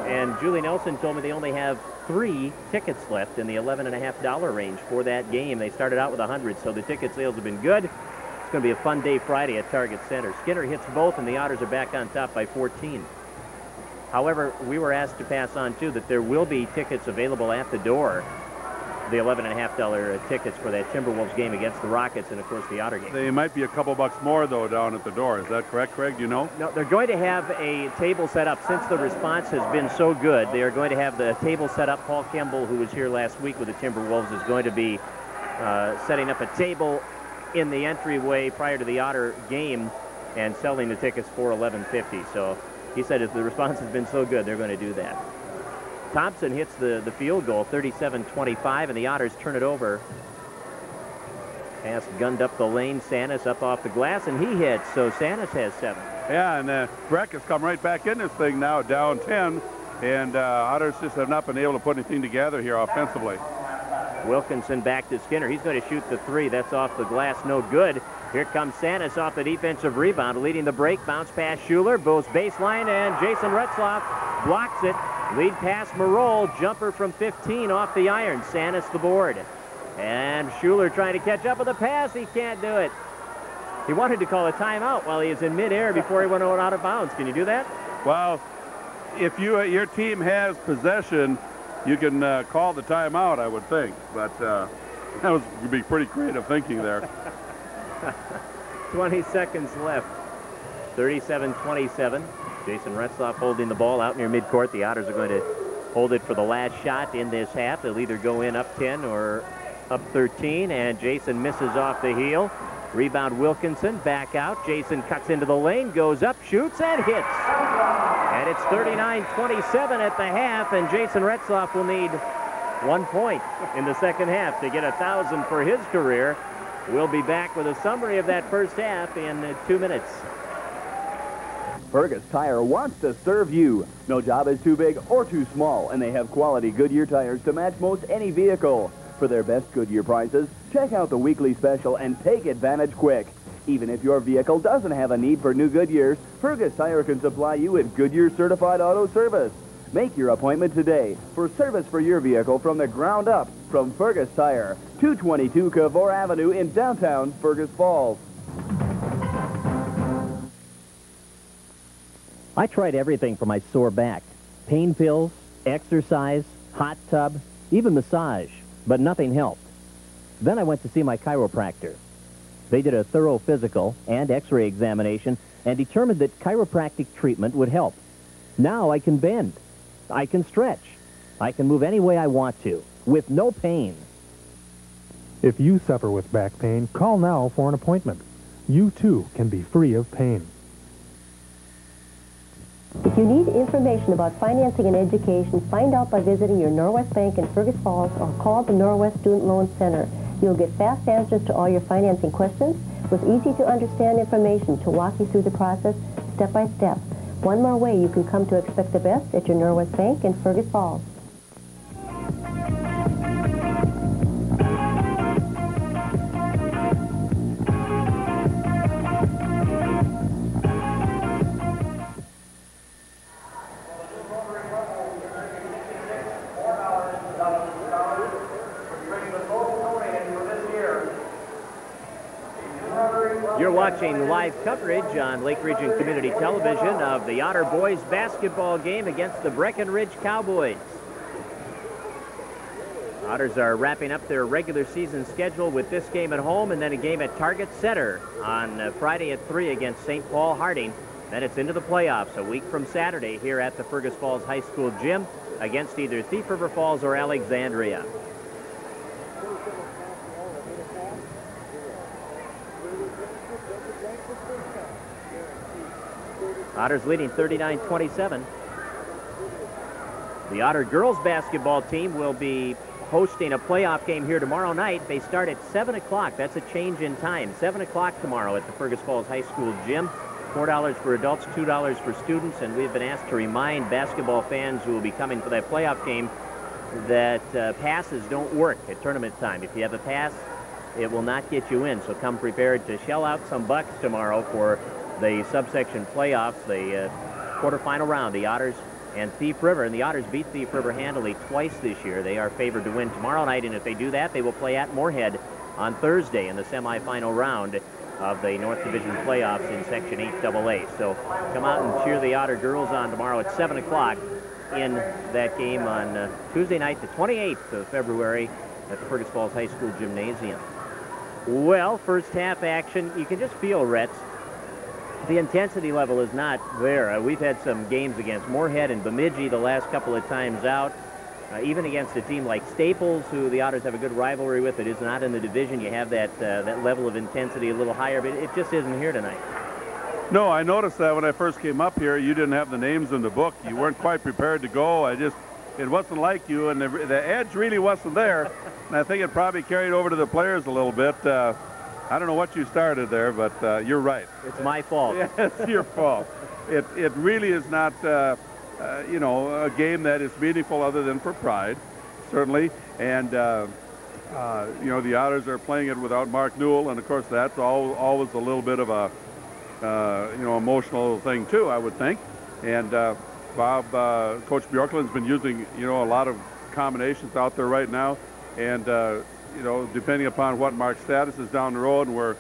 and Julie Nelson told me they only have three tickets left in the eleven and a half dollar range for that game. They started out with one hundred, so the ticket sales have been good. It's going to be a fun day Friday at Target Center. Skinner hits both, and the Otters are back on top by fourteen. However, we were asked to pass on, too, that there will be tickets available at the door, the eleven and a half dollar tickets for that Timberwolves game against the Rockets and, of course, the Otter game. They might be a couple bucks more, though, down at the door. Is that correct, Craig? Do you know? No, they're going to have a table set up. Since the response has been so good, they are going to have the table set up. Paul Kemble, who was here last week with the Timberwolves, is going to be uh, setting up a table in the entryway prior to the Otter game and selling the tickets for eleven fifty. So he said if the response has been so good, they're going to do that. Thompson hits the, the field goal, thirty-seven twenty-five, and the Otters turn it over. Pass gunned up the lane. Sanis up off the glass, and he hits, so Sanis has seven. Yeah, and uh, Breck has come right back in this thing now, down ten, and uh, Otters just have not been able to put anything together here offensively. Wilkinson back to Skinner. He's going to shoot the three. That's off the glass, no good. Here comes Sanis off the defensive rebound, leading the break. Bounce pass Schuler, Bo's baseline, and Jason Retzlaff blocks it. Lead pass Marol, jumper from fifteen off the iron. Sanis the board. And Schuler trying to catch up with the pass. He can't do it. He wanted to call a timeout while he is in midair before he went out of bounds. Can you do that? Well, if you your team has possession, you can uh, call the timeout, I would think. But uh, that was would be pretty creative thinking there. twenty seconds left. thirty-seven twenty-seven. Jason Retzlaff holding the ball out near midcourt. The Otters are going to hold it for the last shot in this half. They'll either go in up ten or up thirteen, and Jason misses off the heel. Rebound Wilkinson, back out. Jason cuts into the lane, goes up, shoots, and hits. And it's thirty-nine twenty-seven at the half, and Jason Retzlaff will need one point in the second half to get one thousand for his career. We'll be back with a summary of that first half in two minutes. Fergus Tire wants to serve you. No job is too big or too small, and they have quality Goodyear tires to match most any vehicle. For their best Goodyear prices, check out the weekly special and take advantage quick. Even if your vehicle doesn't have a need for new Goodyears, Fergus Tire can supply you with Goodyear Certified Auto Service. Make your appointment today for service for your vehicle from the ground up from Fergus Tire, two twenty-two Cavour Avenue in downtown Fergus Falls. I tried everything for my sore back. Pain pills, exercise, hot tub, even massage, but nothing helped. Then I went to see my chiropractor. They did a thorough physical and x-ray examination and determined that chiropractic treatment would help. Now I can bend. I can stretch. I can move any way I want to, with no pain. If you suffer with back pain, call now for an appointment. You, too, can be free of pain. If you need information about financing and education, find out by visiting your Norwest Bank in Fergus Falls or call the Norwest Student Loan Center. You'll get fast answers to all your financing questions with easy-to-understand information to walk you through the process step by step. One more way you can come to expect the best at your Norwest Bank in Fergus Falls. Live coverage on Lake Region Community Television of the Otter boys basketball game against the Breckenridge Cowboys. Otters are wrapping up their regular season schedule with this game at home and then a game at Target Center on Friday at three against Saint Paul Harding. Then it's into the playoffs a week from Saturday here at the Fergus Falls High School gym against either Thief River Falls or Alexandria. Otters leading thirty-nine twenty-seven. The Otter girls basketball team will be hosting a playoff game here tomorrow night. They start at seven o'clock. That's a change in time. seven o'clock tomorrow at the Fergus Falls High School gym. four dollars for adults, two dollars for students. And we've been asked to remind basketball fans who will be coming for that playoff game that uh, passes don't work at tournament time. If you have a pass, it will not get you in. So come prepared to shell out some bucks tomorrow for the subsection playoffs, the uh, quarterfinal round, the Otters and Thief River. And the Otters beat Thief River handily twice this year. They are favored to win tomorrow night, and if they do that, they will play at Moorhead on Thursday in the semifinal round of the North Division playoffs in Section eight double A. So come out and cheer the Otter girls on tomorrow at seven o'clock in that game on uh, Tuesday night, the twenty-eighth of February, at the Fergus Falls High School Gymnasium. Well, first half action, you can just feel, Retz, the intensity level is not there. Uh, we've had some games against Moorhead and Bemidji the last couple of times out. Uh, even against a team like Staples, who the Otters have a good rivalry with, it is not in the division. You have that uh, that level of intensity a little higher, but it just isn't here tonight. No, I noticed that when I first came up here, you didn't have the names in the book. You weren't quite prepared to go. I just, it wasn't like you, and the, the edge really wasn't there. And I think it probably carried over to the players a little bit. Uh, I don't know what you started there, but uh, you're right. It's my fault. Yeah, it's your fault. It it really is not. Uh, Uh, you know, a game that is meaningful other than for pride, certainly. And, uh, uh, you know, the Otters are playing it without Mark Newell. And, of course, that's all, always a little bit of a, uh, you know, emotional thing, too, I would think. And uh, Bob, uh, Coach Bjorklund's been using, you know, a lot of combinations out there right now. And, uh, you know, depending upon what Mark's status is down the road, and we're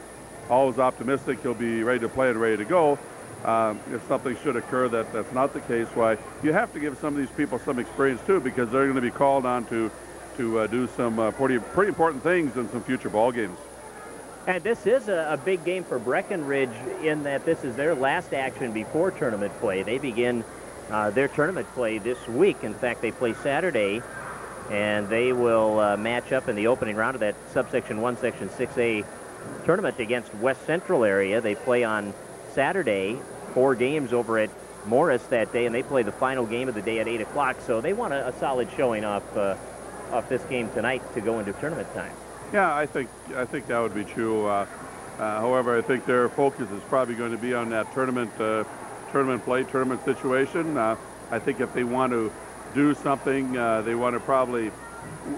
always optimistic he'll be ready to play and ready to go. Um, if something should occur that that's not the case, why you have to give some of these people some experience too, because they're going to be called on to to uh, do some uh, pretty pretty important things in some future ball games. And this is a, a big game for Breckenridge in that this is their last action before tournament play. They begin uh, their tournament play this week. In fact, they play Saturday, and they will uh, match up in the opening round of that subsection one, section six A tournament against West Central area. They play on Saturday, four games over at Morris that day, and they play the final game of the day at eight o'clock, so they want a, a solid showing off, uh, off this game tonight to go into tournament time. Yeah, I think I think that would be true. Uh, uh, however, I think their focus is probably going to be on that tournament, uh, tournament play, tournament situation. Uh, I think if they want to do something, uh, they want to probably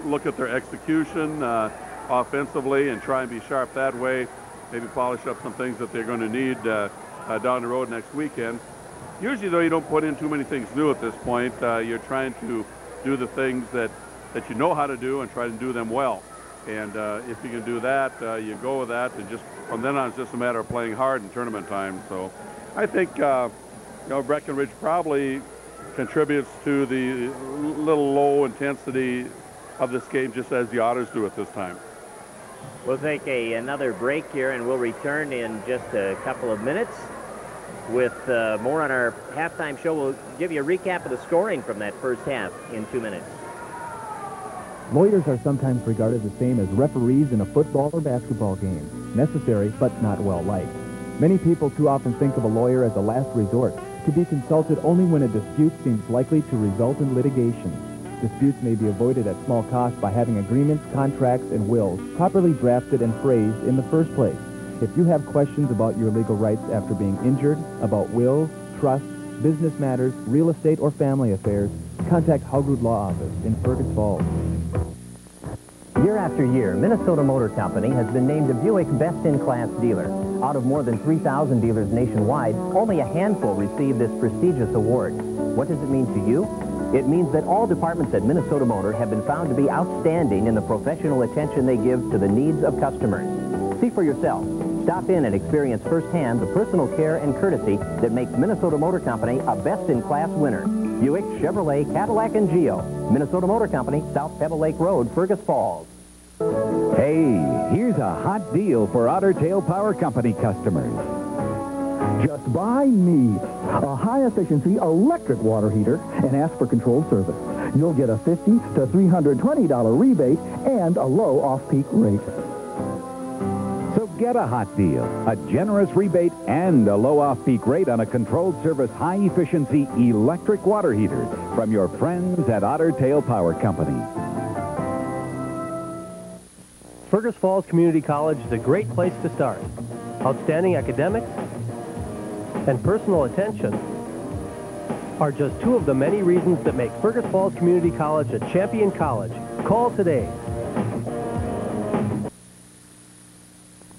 look at their execution uh, offensively and try and be sharp that way, maybe polish up some things that they're going to need uh, Uh, down the road next weekend. Usually, though, you don't put in too many things new at this point. Uh, you're trying to do the things that, that you know how to do and try to do them well. And uh, if you can do that, uh, you go with that. And just from then on, it's just a matter of playing hard in tournament time. So I think uh, you know, Breckenridge probably contributes to the little low intensity of this game, just as the Otters do at this time. We'll take a, another break here, and we'll return in just a couple of minutes with uh, more on our halftime show. We'll give you a recap of the scoring from that first half in two minutes. Lawyers are sometimes regarded the same as referees in a football or basketball game. Necessary, but not well-liked. Many people too often think of a lawyer as a last resort, to be consulted only when a dispute seems likely to result in litigation. Disputes may be avoided at small cost by having agreements, contracts, and wills properly drafted and phrased in the first place. If you have questions about your legal rights after being injured, about wills, trusts, business matters, real estate, or family affairs, contact Haugrood Law Office in Fergus Falls. Year after year, Minnesota Motor Company has been named a Buick best-in-class dealer. Out of more than three thousand dealers nationwide, only a handful receive this prestigious award. What does it mean to you? It means that all departments at Minnesota Motor have been found to be outstanding in the professional attention they give to the needs of customers. See for yourself. Stop in and experience firsthand the personal care and courtesy that makes Minnesota Motor Company a best-in-class winner. Buick, Chevrolet, Cadillac, and Geo. Minnesota Motor Company, South Pebble Lake Road, Fergus Falls. Hey, here's a hot deal for Otter Tail Power Company customers. Just buy me a high-efficiency electric water heater and ask for controlled service. You'll get a fifty to three hundred twenty dollar rebate and a low off-peak rate. So get a hot deal, a generous rebate, and a low off-peak rate on a controlled service high-efficiency electric water heater from your friends at Otter Tail Power Company. Fergus Falls Community College is a great place to start. Outstanding academics and personal attention are just two of the many reasons that make Fergus Falls Community College a champion college. Call today.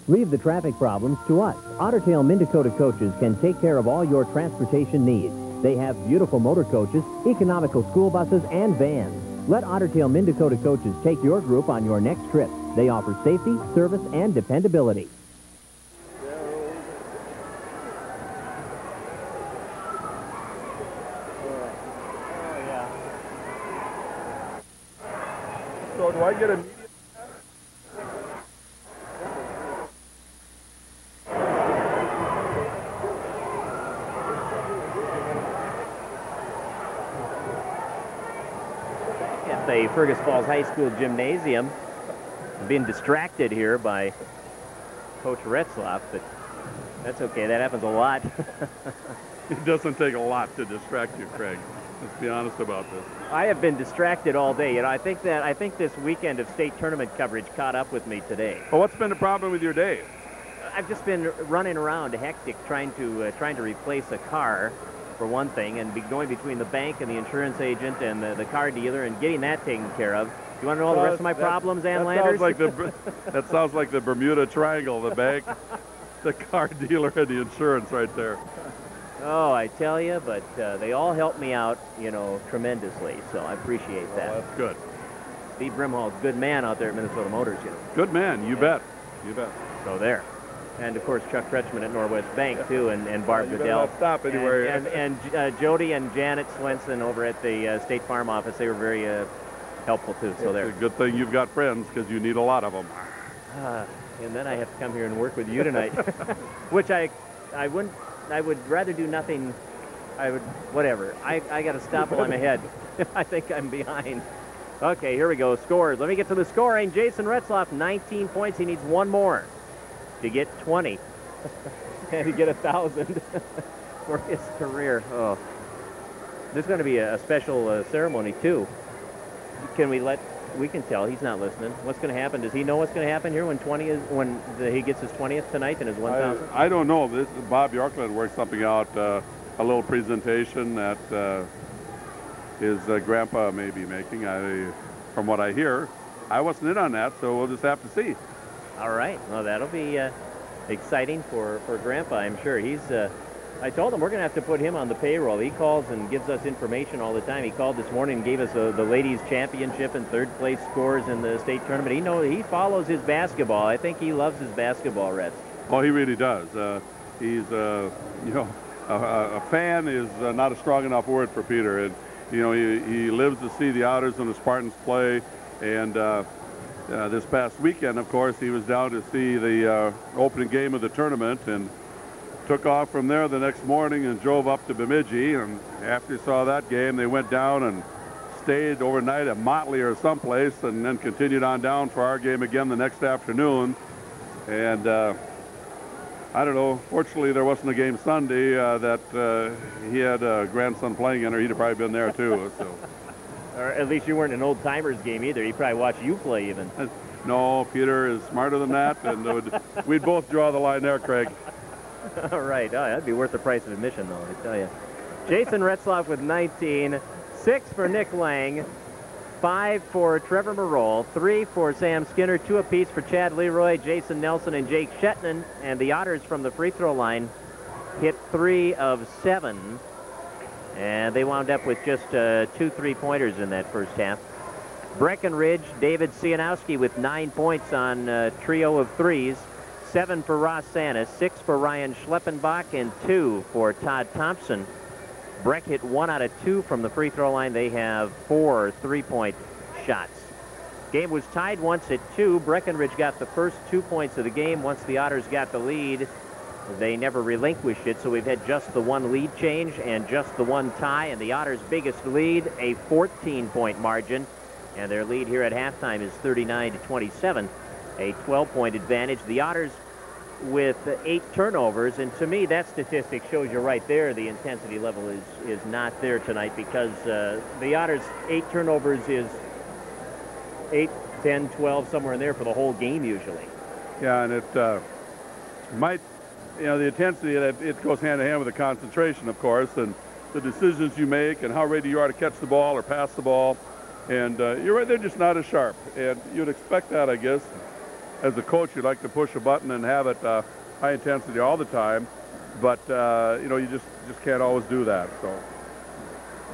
Leave the traffic problems to us. Ottertail Minn-Dakota Coaches can take care of all your transportation needs. They have beautiful motor coaches, economical school buses, and vans. Let Ottertail Minn-Dakota Coaches take your group on your next trip. They offer safety, service, and dependability. So do I get a... The Fergus Falls High School gymnasium. Being distracted here by Coach Retzlaff, but that's okay. That happens a lot. It doesn't take a lot to distract you, Craig. Let's be honest about this. I have been distracted all day. You know, I think that I think this weekend of state tournament coverage caught up with me today. Well, what's been the problem with your day? I've just been running around, hectic, trying to uh, trying to replace a car. For one thing, and be going between the bank and the insurance agent and the, the car dealer and getting that taken care of. You want to know all well, the rest of my that, problems, Ann Landers? Sounds like the, that sounds like the Bermuda Triangle, the bank, the car dealer, and the insurance right there. Oh, I tell you, but uh, they all helped me out, you know, tremendously, so I appreciate that. Well, that's good. Steve Brimhall's a good man out there at Minnesota Motors, you know. Good man, you yeah. bet. You bet. So there. And, of course, Chuck Kretschmann at Norwest Bank, too, and, and Barb well, Goodell. Stop anywhere. And, and, and uh, Jody and Janet Swenson over at the uh, State Farm office, they were very uh, helpful, too. So there. It's a good thing you've got friends, because you need a lot of them. Uh, and then I have to come here and work with you tonight, which I I wouldn't, I would rather do nothing. I would, whatever. I, I got to stop while I'm ahead. I think I'm behind. Okay, here we go. Scores. Let me get to the scoring. Jason Retzlaff, nineteen points. He needs one more to get twenty and to get a thousand for his career. Oh, there's going to be a, a special uh, ceremony too. Can we let? We can tell he's not listening. What's going to happen? Does he know what's going to happen here when twenty is when the, he gets his twentieth tonight and his one thousand? I, I don't know. This Bob Bjorklund worked something out. Uh, a little presentation that uh, his uh, grandpa may be making. I, from what I hear, I wasn't in on that, so we'll just have to see. All right. Well, that'll be uh, exciting for, for Grandpa, I'm sure. He's. Uh, I told him we're going to have to put him on the payroll. He calls and gives us information all the time. He called this morning and gave us uh, the ladies' championship and third-place scores in the state tournament. He knows, he follows his basketball. I think he loves his basketball, Reds. Oh, he really does. Uh, he's, uh, you know, a, a fan is uh, not a strong enough word for Peter. And, you know, he, he lives to see the Otters and the Spartans play, and... Uh, Uh, this past weekend, of course, he was down to see the uh, opening game of the tournament and took off from there the next morning and drove up to Bemidji. And after he saw that game, they went down and stayed overnight at Motley or someplace and then continued on down for our game again the next afternoon. And uh, I don't know, fortunately, there wasn't a game Sunday uh, that uh, he had a grandson playing in, or he'd have probably been there too. So. Or at least you weren't an old timers game either. He probably watched you play even. No, Peter is smarter than that, and would, we'd both draw the line there, Craig. All right, oh, that'd be worth the price of admission, though, I tell you. Jason Retzlaff with nineteen, six for Nick Lang, five for Trevor Marol, three for Sam Skinner, two apiece for Chad Leroy, Jason Nelson, and Jake Shetnan. And the Otters from the free throw line hit three of seven. And they wound up with just uh, two three-pointers in that first half. Breckenridge, David Cianowski with nine points on a trio of threes. Seven for Ross Sanis, six for Ryan Schleppenbach, and two for Todd Thompson. Breck hit one out of two from the free throw line. They have four three-point shots. Game was tied once at two. Breckenridge got the first two points of the game. Once the Otters got the lead, they never relinquished it, so we've had just the one lead change and just the one tie, and the Otters' biggest lead, a fourteen-point margin, and their lead here at halftime is thirty-nine to twenty-seven, a twelve-point advantage. The Otters with eight turnovers, and to me, that statistic shows you right there the intensity level is is not there tonight, because uh, the Otters' eight turnovers is eight, ten, twelve, somewhere in there for the whole game usually. Yeah, and it uh, might... You know, the intensity, that it goes hand-in-hand with the concentration, of course, and the decisions you make and how ready you are to catch the ball or pass the ball. And uh, you're right, they're just not as sharp. And you'd expect that, I guess. as a coach, you like to push a button and have it uh, high intensity all the time, but uh, you know, you just just can't always do that. So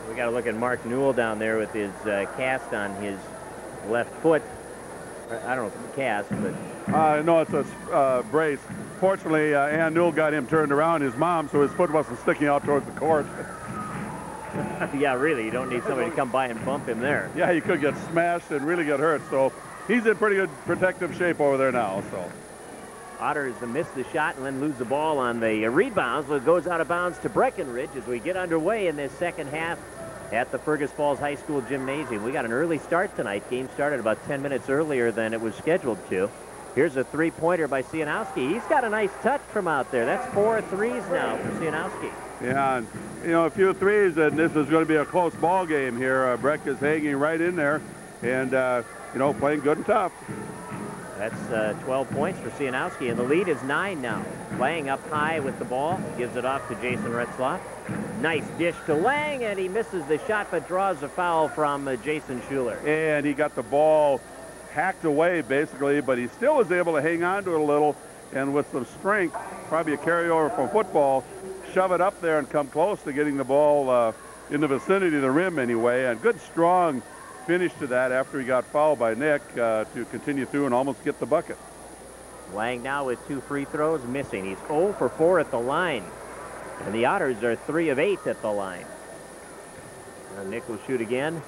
we got to look at Mark Newell down there with his uh, cast on his left foot. I don't know if it's a cast, but uh, no, it's a uh, brace. Fortunately, uh, Ann Newell got him turned around, his mom, so his foot wasn't sticking out towards the court. Yeah, really, you don't need somebody to come by and bump him there. Yeah, you could get smashed and really get hurt, so he's in pretty good protective shape over there now. So Otters miss the shot and then lose the ball on the rebounds, but it goes out of bounds to Breckenridge as we get underway in this second half at the Fergus Falls High School Gymnasium. We got an early start tonight. Game started about ten minutes earlier than it was scheduled to. Here's a three-pointer by Cianowski. He's got a nice touch from out there. That's four threes now for Cianowski. Yeah, and, you know, a few threes, and this is going to be a close ball game here. Uh, Breck is hanging right in there and, uh, you know, playing good and tough. That's uh, twelve points for Cianowski, and the lead is nine now. Lang up high with the ball, gives it off to Jason Retzlaff. Nice dish to Lang, and he misses the shot, but draws a foul from uh, Jason Schuler. And he got the ball hacked away, basically, but he still was able to hang on to it a little, and with some strength, probably a carryover from football, shove it up there and come close to getting the ball uh, in the vicinity of the rim anyway. And good, strong finish to that after he got fouled by Nick uh, to continue through and almost get the bucket. Lang now with two free throws missing. He's zero for four at the line. And the Otters are three of eight at the line. Now Nick will shoot again.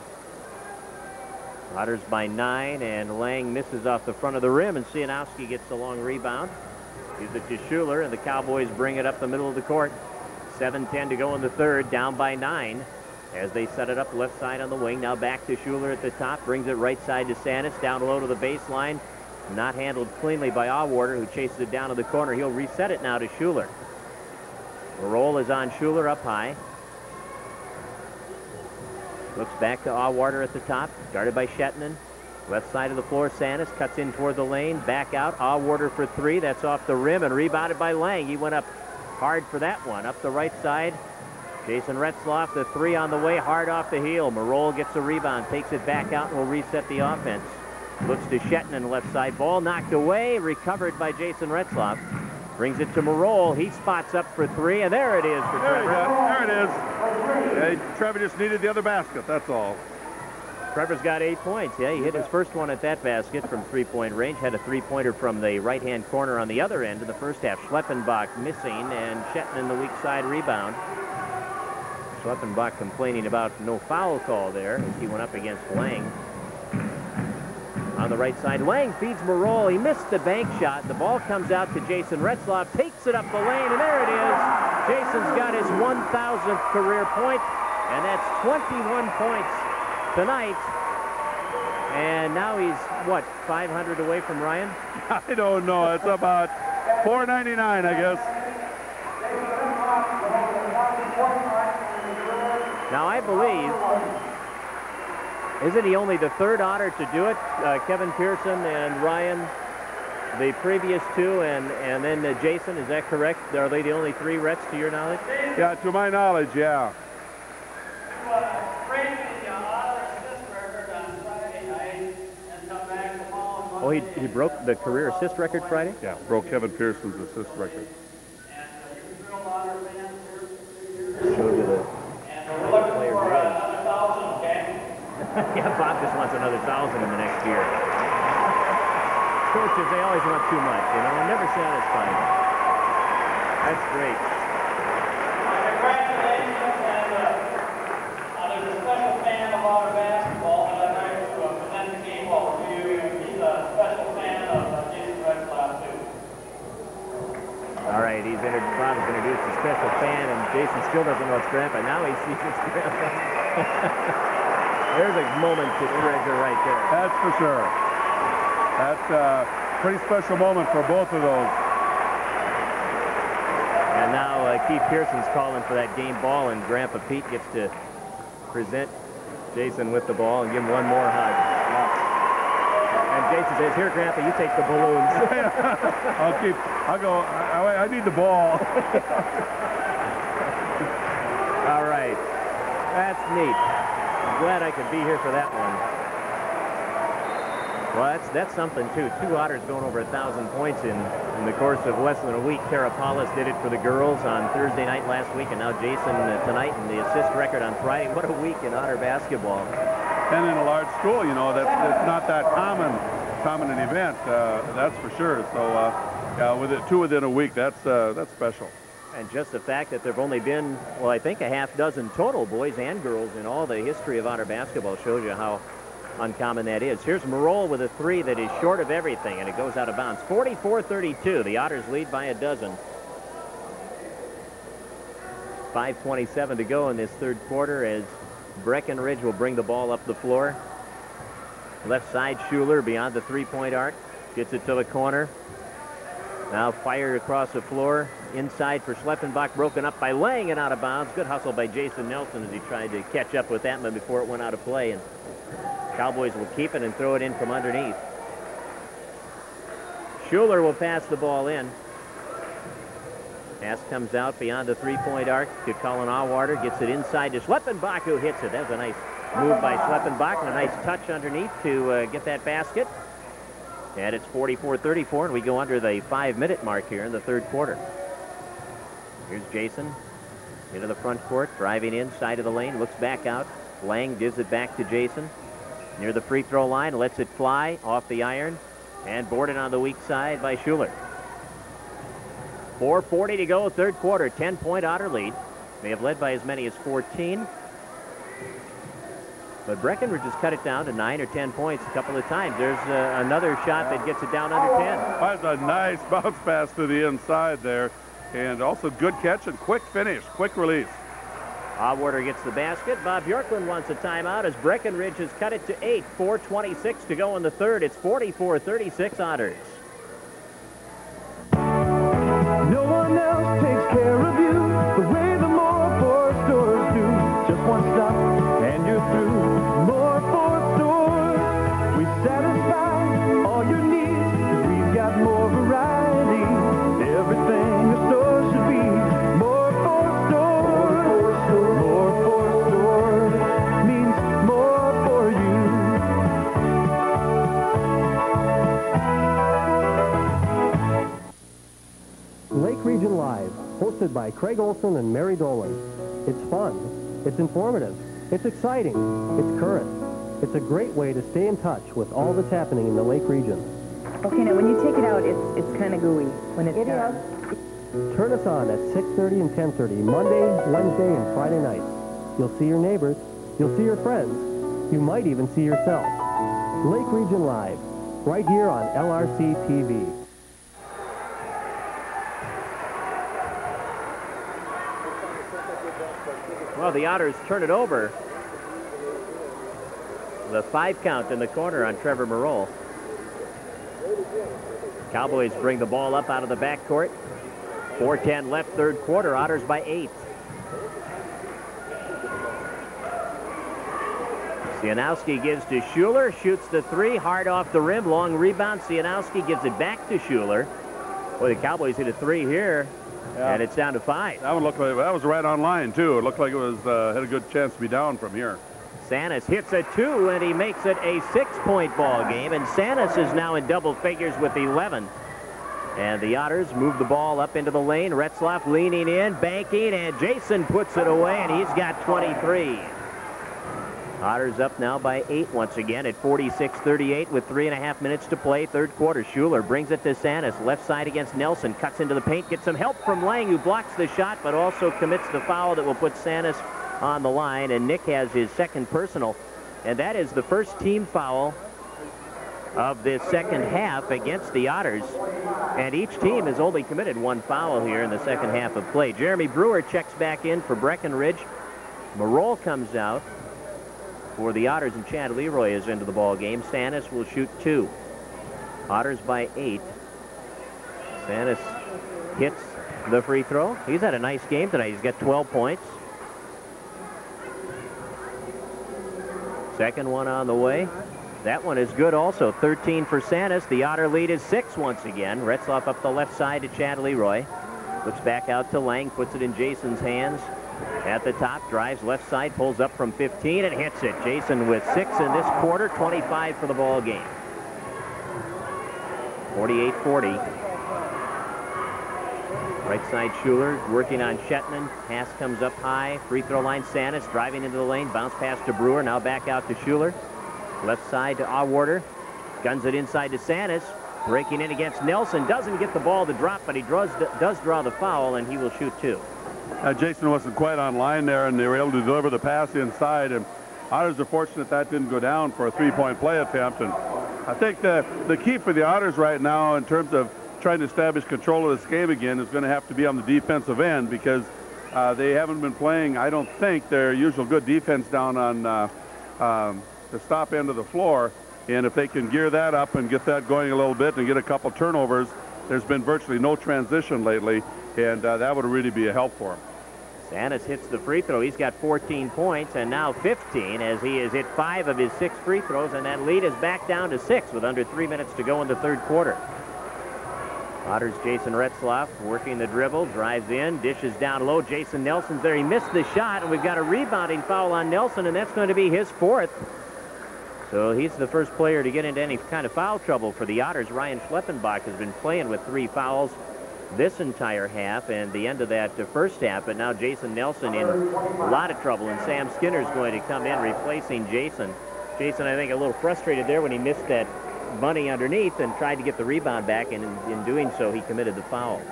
Otters by nine, and Lang misses off the front of the rim, and Cianowski gets the long rebound. Gives it to Schuler, and the Cowboys bring it up the middle of the court. seven ten to go in the third, down by nine. As they set it up left side on the wing, now back to Schuler at the top, brings it right side to Sanis, down low to the baseline. Not handled cleanly by Atwater, who chases it down to the corner. He'll reset it now to Schuler. Marol is on Schuler up high. Looks back to Atwater at the top, guarded by Shetnan. Left side of the floor, Sanis cuts in toward the lane, back out. Atwater for three, that's off the rim and rebounded by Lang. He went up hard for that one. Up the right side, Jason Retzlaff, the three on the way, hard off the heel. Marol gets the rebound, takes it back out, and will reset the offense. Looks to Shetnan, left side, ball knocked away, recovered by Jason Retzlaff. Brings it to Marol. He spots up for three, and there it is for Trevor. There, there it is. Yeah, Trevor just needed the other basket, that's all. Trevor's got eight points. Yeah, he hit his first one at that basket from three-point range. Had a three-pointer from the right-hand corner on the other end in the first half. Schleppenbach missing, and Shetnan the weak side rebound. Schleppenbach complaining about no foul call there as he went up against Lang. On the right side, Lang feeds Marol. He missed the bank shot. The ball comes out to Jason Retzlaff, takes it up the lane, and there it is. Jason's got his one thousandth career point, and that's twenty-one points tonight. And now he's, what, five hundred away from Ryan? I don't know. It's about four ninety-nine, I guess. Now, I believe, isn't he only the third Otter to do it? Uh, Kevin Pearson and Ryan, the previous two, and, and then uh, Jason, is that correct? Are they the only three Rets to your knowledge? Yeah, to my knowledge, yeah. Oh, he, he broke the career assist record Friday? Yeah, broke Kevin Pearson's assist record. Yeah, Bob just wants another thousand in the next year. Coaches, they always want too much, you know, never satisfied. That's great. Well, congratulations, and uh, I was a special fan of Otter basketball, and I'd like to uh, present the game ball to you. He's a special fan of uh, Jason Retzlaff, too. All right, he's introduced, Bob has introduced a special fan, and Jason still doesn't know it's grandpa. Now he sees his grandpa. There's a moment to treasure right there. That's for sure. That's a pretty special moment for both of those. And now uh, Keith Pearson's calling for that game ball, and Grandpa Pete gets to present Jason with the ball and give him one more hug. Yeah. And Jason says, "Here, Grandpa, you take the balloons." I'll keep. I'll go. I, I need the ball. All right. That's neat. Glad I could be here for that one. Well, that's, that's something, too. Two Otters going over one thousand points in, in the course of less than a week. Karapalis did it for the girls on Thursday night last week, and now Jason uh, tonight, and the assist record on Friday. What a week in Otter basketball. And in a large school, you know, that's, that's not that common, common an event, uh, that's for sure. So uh, yeah, with it, two within a week, that's, uh, that's special. And just the fact that there have only been, well, I think a half dozen total, boys and girls, in all the history of Otter basketball shows you how uncommon that is. Here's Marol with a three that is short of everything, and it goes out of bounds. forty-four thirty-two. The Otters lead by a dozen. five twenty-seven to go in this third quarter as Breckenridge will bring the ball up the floor. Left side, Schuler beyond the three-point arc. Gets it to the corner. Now fired across the floor. Inside for Schleppenbach, broken up by Lang and out of bounds. Good hustle by Jason Nelson as he tried to catch up with that one before it went out of play. And Cowboys will keep it and throw it in from underneath. Schuler will pass the ball in. Pass comes out beyond the three-point arc to Colin Atwater. Gets it inside to Schleppenbach, who hits it. That was a nice move by Schleppenbach and a nice touch underneath to uh, get that basket. And it's forty-four thirty-four, and we go under the five-minute mark here in the third quarter. Here's Jason into the front court, driving in, side of the lane, looks back out. Lang gives it back to Jason. Near the free throw line, lets it fly off the iron, and boarded on the weak side by Schuler. four forty to go, third quarter, ten-point Otter lead. They have led by as many as fourteen. But Breckenridge has cut it down to nine or ten points a couple of times. There's uh, another shot that gets it down under ten. That's a nice bounce pass to the inside there. And also good catch and quick finish, quick release. Atwater gets the basket. Bob Bjorklund wants a timeout as Breckenridge has cut it to eight. four twenty-six to go in the third. It's forty-four thirty-six Otters. No one else takes care of you the way the More Four Stores do. Just one stop and you're through. More Four Stores, we satisfy all your needs. We've got more variety, everything a store should be. More Four Stores, More Four Stores means more for you. Lake Region Live, hosted by Craig Olson and Mary Dolan. It's fun, it's informative, it's exciting, it's current. It's a great way to stay in touch with all that's happening in the Lake Region. Okay, now when you take it out, it's it's kind of gooey when it's it done. Is. Turn us on at six thirty and ten thirty, Monday, Wednesday, and Friday nights. You'll see your neighbors, you'll see your friends, you might even see yourself. Lake Region Live, right here on L R C T V. Well, the Otters turn it over. The five count in the corner on Trevor Marol. Cowboys bring the ball up out of the backcourt. four ten left, third quarter. Otters by eight. Cianowski gives to Schuler, shoots the three, hard off the rim, long rebound. Cianowski gives it back to Schuler. Boy, the Cowboys hit a three here. Yeah. And it's down to five. That one looked like that was right on line too. It looked like it was uh, had a good chance to be down from here. Sanis hits a two, and he makes it a six-point ball game. And Sanis is now in double figures with eleven. And the Otters move the ball up into the lane. Retzlaff leaning in, banking, and Jason puts it away, and he's got twenty-three. Otters up now by eight once again at forty-six thirty-eight with three and a half minutes to play. Third quarter, Schuler brings it to Sanis. Left side against Nelson. Cuts into the paint. Gets some help from Lang, who blocks the shot, but also commits the foul that will put Sanis on the line. And Nick has his second personal. And that is the first team foul of this second half against the Otters. And each team has only committed one foul here in the second half of play. Jeremy Brewer checks back in for Breckenridge. Marol comes out for the Otters, and Chad Leroy is into the ball game. Sanis will shoot two. Otters by eight. Sanis hits the free throw. He's had a nice game tonight. He's got twelve points. Second one on the way. That one is good also. thirteen for Sanis. The Otter lead is six once again. Retzlaff up the left side to Chad Leroy. Looks back out to Lang, puts it in Jason's hands. At the top, drives left side, pulls up from fifteen and hits it. Jason with six in this quarter, twenty-five for the ball game. forty-eight forty. Right side Schuler working on Shetnan. Pass comes up high. Free throw line. Sanis driving into the lane. Bounce pass to Brewer. Now back out to Schuler. Left side to Atwater. Guns it inside to Sanis. Breaking in against Nelson. Doesn't get the ball to drop, but he draws, does draw the foul, and he will shoot two. Now Jason wasn't quite online there, and they were able to deliver the pass inside. And Otters are fortunate that didn't go down for a three-point play attempt. And I think the, the key for the Otters right now in terms of trying to establish control of this game again is going to have to be on the defensive end, because uh, they haven't been playing, I don't think, their usual good defense down on uh, um, the stop end of the floor. And if they can gear that up and get that going a little bit and get a couple turnovers, there's been virtually no transition lately, and uh, that would really be a help for them. Sanis hits the free throw. He's got fourteen points and now fifteen, as he has hit five of his six free throws, and that lead is back down to six with under three minutes to go in the third quarter. Otters' Jason Retzlaff working the dribble, drives in, dishes down low. Jason Nelson's there. He missed the shot, and we've got a rebounding foul on Nelson, and that's going to be his fourth. So he's the first player to get into any kind of foul trouble for the Otters. Ryan Schleppenbach has been playing with three fouls this entire half and the end of that first half, but now Jason Nelson in a lot of trouble, and Sam Skinner's going to come in replacing Jason. Jason, I think, a little frustrated there when he missed that bunny underneath and tried to get the rebound back, and in, in doing so he committed the foul.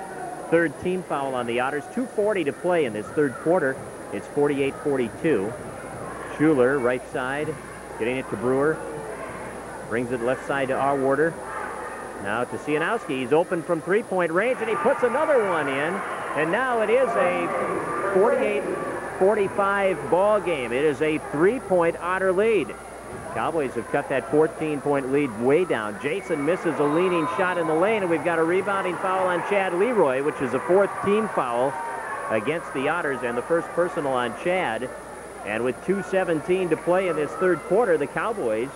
Third team foul on the Otters. Two forty to play in this third quarter. It's forty-eight forty-two. Schuler right side, getting it to Brewer, brings it left side to Atwater. Now to Cianowski. He's open from three-point range, and he puts another one in, and now it is a forty-eight forty-five ball game. It is a three-point Otter lead. Cowboys have cut that fourteen-point lead way down. Jason misses a leaning shot in the lane, and we've got a rebounding foul on Chad Leroy, which is a fourth team foul against the Otters, and the first personal on Chad. And with two seventeen to play in this third quarter, the Cowboys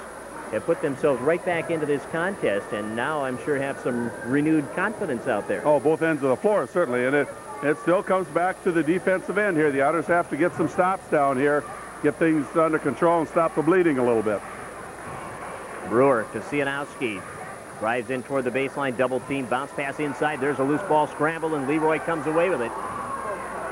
have put themselves right back into this contest, and now I'm sure have some renewed confidence out there. Oh, both ends of the floor, certainly, and it, it still comes back to the defensive end here. The Otters have to get some stops down here, get things under control and stop the bleeding a little bit. Brewer to Cianowski. Drives in toward the baseline, double team, bounce pass inside. There's a loose ball scramble, and Leroy comes away with it.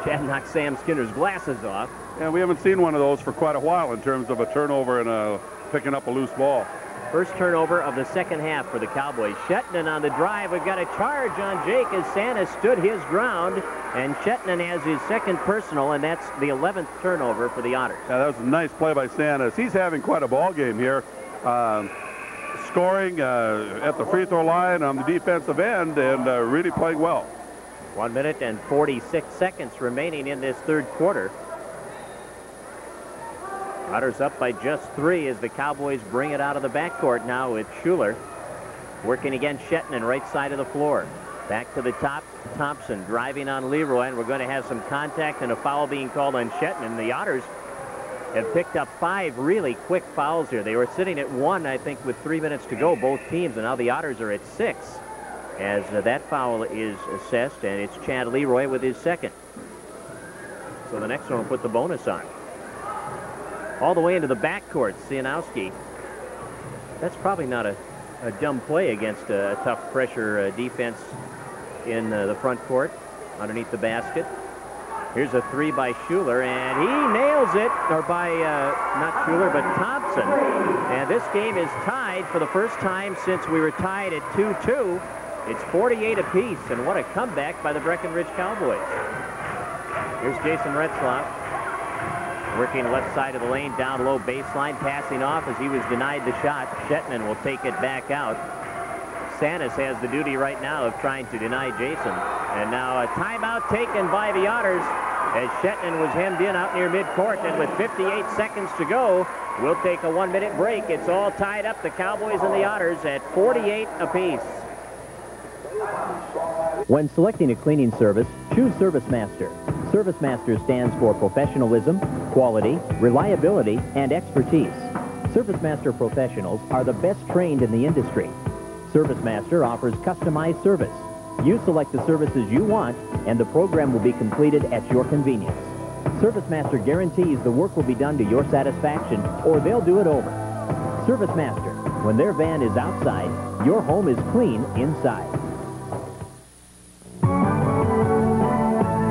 Chad knocks Sam Skinner's glasses off. Yeah, we haven't seen one of those for quite a while in terms of a turnover and a picking up a loose ball. First turnover of the second half for the Cowboys. Shetnan on the drive. We've got a charge on Jake as Sanis stood his ground, and Shetnan has his second personal, and that's the eleventh turnover for the Otters. Yeah, that was a nice play by Sanis. He's having quite a ball game here. Um, scoring uh, at the free throw line, on the defensive end, and uh, really playing well. One minute and forty-six seconds remaining in this third quarter. Otters up by just three as the Cowboys bring it out of the backcourt now with Schuler. Working against Shetnan, right side of the floor. Back to the top, Thompson driving on Leroy, and we're going to have some contact and a foul being called on Shetnan. The Otters have picked up five really quick fouls here. They were sitting at one, I think, with three minutes to go, both teams, and now the Otters are at six as uh, that foul is assessed, and it's Chad Leroy with his second. So the next one will put the bonus on. All the way into the backcourt, Cianowski. That's probably not a, a dumb play against a, a tough pressure uh, defense in uh, the front court, underneath the basket. Here's a three by Schuler, and he nails it, or by, uh, not Schuler, but Thompson. And this game is tied for the first time since we were tied at two two. It's forty-eight apiece, and what a comeback by the Breckenridge Cowboys. Here's Jason Retzlaff. Working left side of the lane, down low baseline, passing off as he was denied the shot. Shetnan will take it back out. Sanis has the duty right now of trying to deny Jason. And now a timeout taken by the Otters as Shetnan was hemmed in out near midcourt. And with fifty-eight seconds to go, we'll take a one-minute break. It's all tied up, the Cowboys and the Otters at forty-eight apiece. When selecting a cleaning service, choose ServiceMaster. ServiceMaster stands for professionalism, quality, reliability, and expertise. ServiceMaster professionals are the best trained in the industry. ServiceMaster offers customized service. You select the services you want, and the program will be completed at your convenience. ServiceMaster guarantees the work will be done to your satisfaction, or they'll do it over. ServiceMaster, when their van is outside, Your home is clean inside.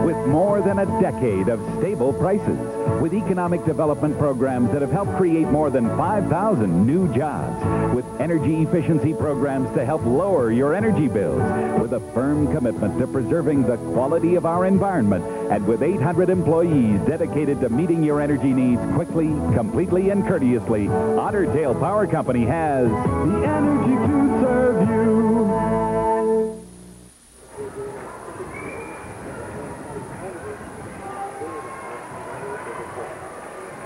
With more than a decade of stable prices, with economic development programs that have helped create more than five thousand new jobs, with energy efficiency programs to help lower your energy bills, with a firm commitment to preserving the quality of our environment, and with eight hundred employees dedicated to meeting your energy needs quickly, completely, and courteously, Otter Tail Power Company has the energy to serve you.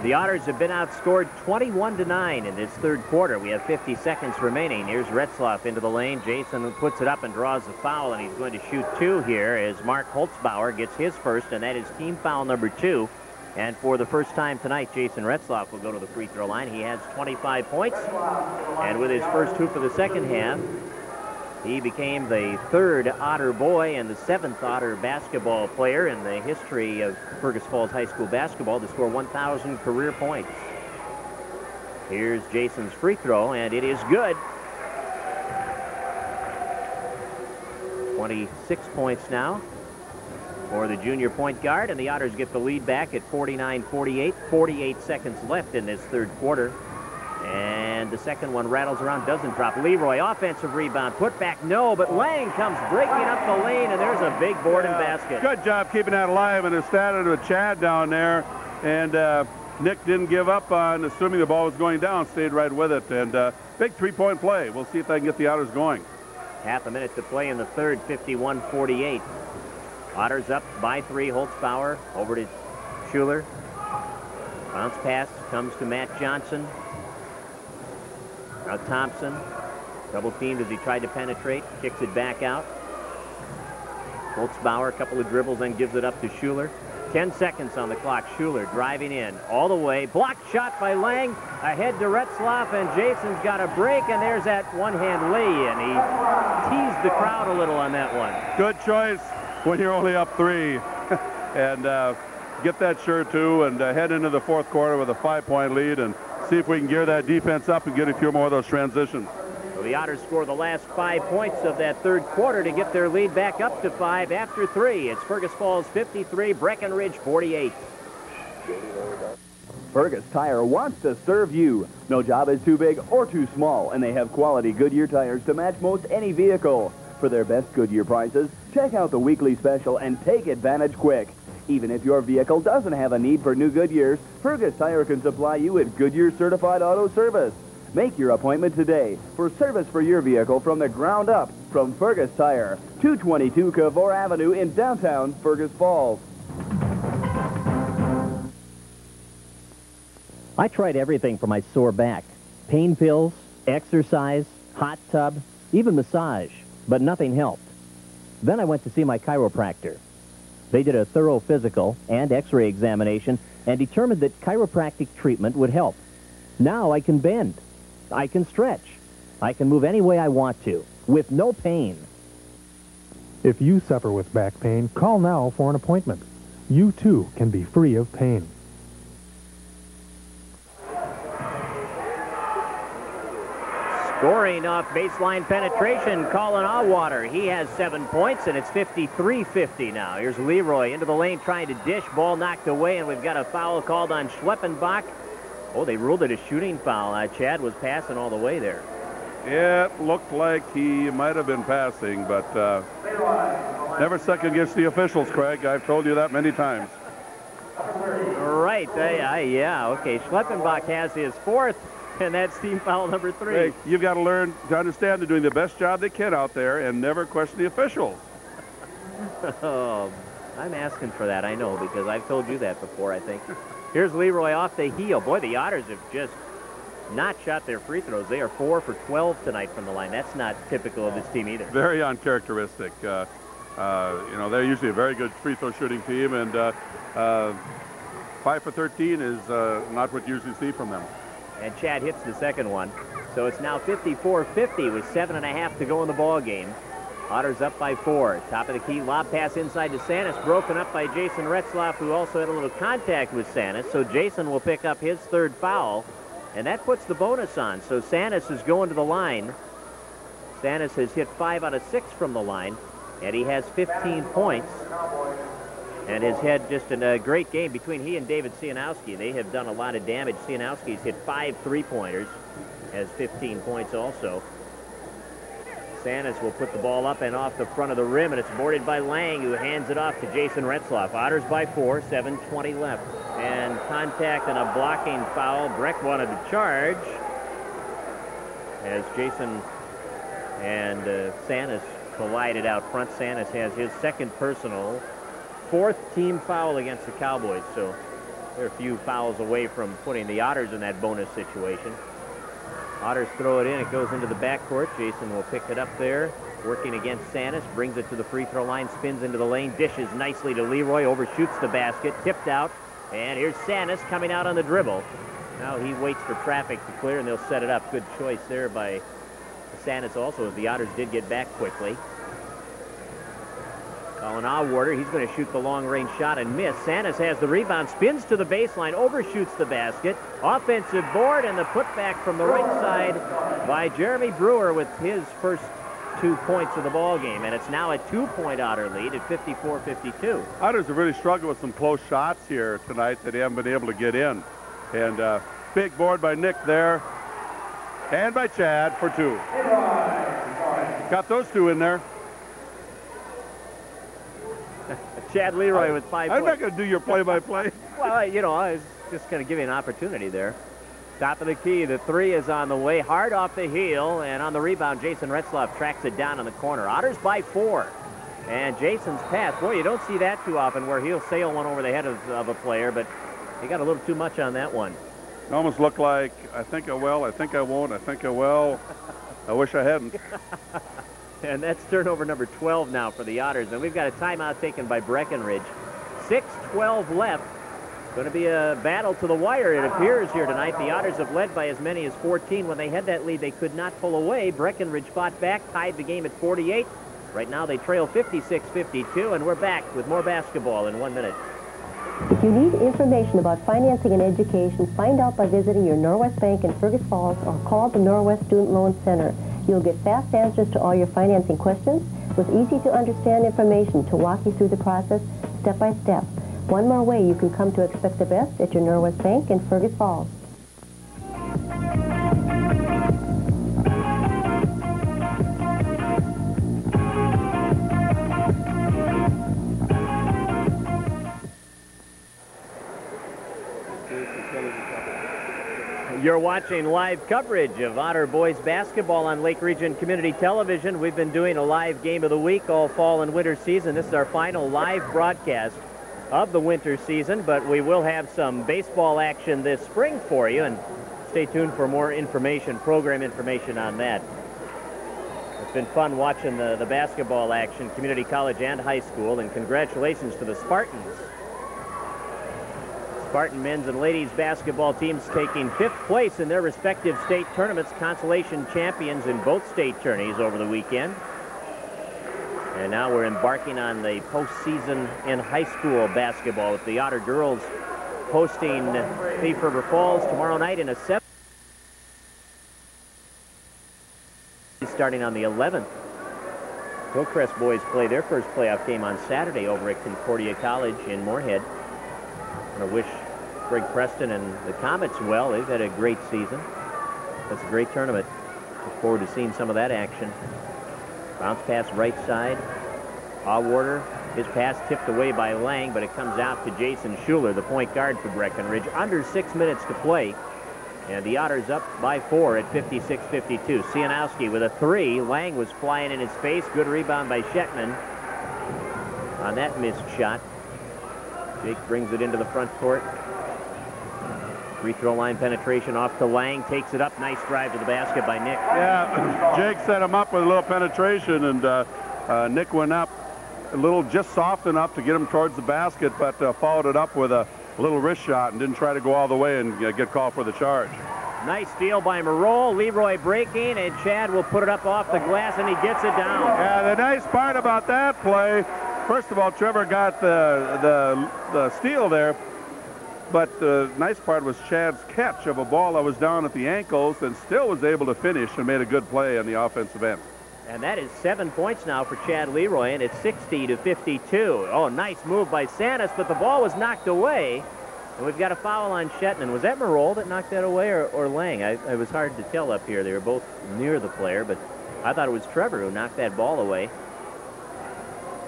The Otters have been outscored twenty-one to nine in this third quarter. We have fifty seconds remaining. Here's Retzlaff into the lane. Jason puts it up and draws the foul, and he's going to shoot two here as Mark Holtzbauer gets his first, and that is team foul number two. And for the first time tonight, Jason Retzlaff will go to the free throw line. He has twenty-five points, and with his first hoop of the second half, he became the third Otter boy and the seventh Otter basketball player in the history of Fergus Falls High School basketball to score one thousand career points. Here's Jason's free throw, and it is good. twenty-six points now for the junior point guard, and the Otters get the lead back at forty-nine forty-eight. forty-eight seconds left in this third quarter. And the second one rattles around, doesn't drop. Leroy, offensive rebound, put back, no, but Lang comes breaking up the lane, and there's a big board yeah, and basket. Good job keeping that alive, and a stat out of Chad down there. And uh, Nick didn't give up on assuming the ball was going down, stayed right with it. And uh, big three-point play. We'll see if they can get the Otters going. Half a minute to play in the third, fifty-one forty-eight. Otters up by three. Holtzbauer over to Schuler. Bounce pass comes to Matt Johnson. Now Thompson, double teamed as he tried to penetrate, kicks it back out. Holtzbauer, a couple of dribbles, then gives it up to Schuler. ten seconds on the clock. Schuler driving in all the way. Blocked shot by Lang. Ahead to Retzlaff, and Jason's got a break, and there's that one-hand lay-in. He teased the crowd a little on that one. Good choice when you're only up three. and uh, get that sure, too, and uh, head into the fourth quarter with a five-point lead, and see if we can gear that defense up and get a few more of those transitions. So the Otters score the last five points of that third quarter to get their lead back up to five after three. It's Fergus Falls fifty-three, Breckenridge forty-eight. Fergus Tire wants to serve you. No job is too big or too small, and they have quality Goodyear tires to match most any vehicle. For their best Goodyear prices, check out the weekly special and take advantage quick. Even if your vehicle doesn't have a need for new Goodyears, Fergus Tire can supply you with Goodyear Certified Auto Service. Make your appointment today for service for your vehicle from the ground up from Fergus Tire, two twenty-two Cavour Avenue in downtown Fergus Falls. I tried everything for my sore back. Pain pills, exercise, hot tub, even massage, but nothing helped. Then I went to see my chiropractor. They did a thorough physical and x-ray examination and determined that chiropractic treatment would help. Now I can bend. I can stretch. I can move any way I want to with no pain. If you suffer with back pain, call now for an appointment. You too can be free of pain. Scoring off baseline penetration, Colin Atwater. He has seven points, and it's fifty-three fifty now. Here's Leroy into the lane trying to dish. Ball knocked away, and we've got a foul called on Schleppenbach. Oh, they ruled it a shooting foul. Uh, Chad was passing all the way there. Yeah, it looked like he might have been passing, but uh, never second-guess the officials, Craig. I've told you that many times. Right. Uh, yeah, okay. Schleppenbach has his fourth. And that's team foul number three. Hey, you've got to learn to understand they're doing the best job they can out there and never question the officials. oh, I'm asking for that, I know, because I've told you that before, I think. Here's Leroy off the heel. Boy, the Otters have just not shot their free throws. They are four for twelve tonight from the line. That's not typical of this team either. Very uncharacteristic. Uh, uh, you know, they're usually a very good free throw shooting team, and uh, uh, five for thirteen is uh, not what you usually see from them. And Chad hits the second one. So it's now fifty-four fifty with seven and a half to go in the ball game. Otters up by four. Top of the key, lob pass inside to Sanis, broken up by Jason Retzlaff, who also had a little contact with Sanis. So Jason will pick up his third foul, and that puts the bonus on. So Sanis is going to the line Sanis has hit five out of six from the line, and he has fifteen points, and has had just a uh, great game between he and David Cianowski. They have done a lot of damage. Cianowski's hit five three-pointers, has fifteen points also. Sanis will put the ball up and off the front of the rim, and it's boarded by Lang, who hands it off to Jason Retzlaff. Otters by four, seven twenty left. And contact and a blocking foul. Breck wanted to charge as Jason and uh, Sanis collided out front. Sanis has his second personal, fourth team foul against the Cowboys, so they're a few fouls away from putting the Otters in that bonus situation. Otters throw it in, it goes into the backcourt. Jason will pick it up there, working against Sanis, brings it to the free throw line, spins into the lane, dishes nicely to Leroy, overshoots the basket, tipped out, and here's Sanis coming out on the dribble. Now he waits for traffic to clear and they'll set it up. Good choice there by Sanis also, as the Otters did get back quickly. Colin Atwater, he's going to shoot the long-range shot and miss. Sanis has the rebound, spins to the baseline, overshoots the basket. Offensive board and the putback from the right side by Jeremy Brewer with his first two points of the ball game, and it's now a two-point Otter lead at fifty-four fifty-two. Otters have really struggled with some close shots here tonight that they haven't been able to get in. And uh, big board by Nick there, and by Chad for two. Got those two in there. Chad Leroy I, with five I'm points. I'm not going to do your play-by-play. -play. Well, you know, I was just going to give you an opportunity there. Top of the key, the three is on the way. Hard off the heel, and on the rebound, Jason Retzlaff tracks it down in the corner. Otters by four. And Jason's pass, boy, you don't see that too often where he'll sail one over the head of, of a player, but he got a little too much on that one. It almost looked like, I think I will, I think I won't, I think I will. I wish I hadn't. And that's turnover number twelve now for the Otters. And we've got a timeout taken by Breckenridge. six twelve left. Going to be a battle to the wire, it appears, here tonight. The Otters have led by as many as fourteen. When they had that lead, they could not pull away. Breckenridge fought back, tied the game at forty-eight. Right now they trail fifty-six fifty-two, and we're back with more basketball in one minute. If you need information about financing and education, find out by visiting your Norwest Bank in Fergus Falls or call the Norwest Student Loan Center. You'll get fast answers to all your financing questions with easy-to-understand information to walk you through the process step-by-step. -step. One more way you can come to expect the best at your Norwest Bank in Fergus Falls. You're watching live coverage of Otter Boys basketball on Lake Region Community Television. We've been doing a live game of the week all fall and winter season. This is our final live broadcast of the winter season, but we will have some baseball action this spring for you, and stay tuned for more information, program information on that. It's been fun watching the, the basketball action, community college and high school, and congratulations to the Spartans. Spartan men's and ladies basketball teams taking fifth place in their respective state tournaments, consolation champions in both state tourneys over the weekend. And now we're embarking on the postseason in high school basketball with the Otter girls hosting Thief River Falls tomorrow night in a seven starting on the eleventh. Hillcrest boys play their first playoff game on Saturday over at Concordia College in Moorhead. I wish Greg Preston and the Comets well. They've had a great season. That's a great tournament. Look forward to seeing some of that action. Bounce pass right side. Atwater, his pass tipped away by Lang, but it comes out to Jason Schuler, the point guard for Breckenridge. Under six minutes to play. And the Otters up by four at fifty-six fifty-two. Cianowski with a three. Lang was flying in his face. Good rebound by Shetnan on that missed shot. Jake brings it into the front court. Free throw line penetration off to Lang. Takes it up. Nice drive to the basket by Nick. Yeah, Jake set him up with a little penetration, and uh, uh, Nick went up a little, just soft enough to get him towards the basket, but uh, followed it up with a little wrist shot and didn't try to go all the way and uh, get called for the charge. Nice steal by Marol. Leroy breaking, and Chad will put it up off the glass, and he gets it down. Yeah, the nice part about that play, first of all, Trevor got the, the, the steal there, but the nice part was Chad's catch of a ball that was down at the ankles and still was able to finish and made a good play on the offensive end. And that is seven points now for Chad Leroy, and it's sixty to fifty-two. Oh, nice move by Sanis, but the ball was knocked away. And we've got a foul on Shetnan. Was that Marol that knocked that away, or, or Lang? I, it was hard to tell up here. They were both near the player, but I thought it was Trevor who knocked that ball away.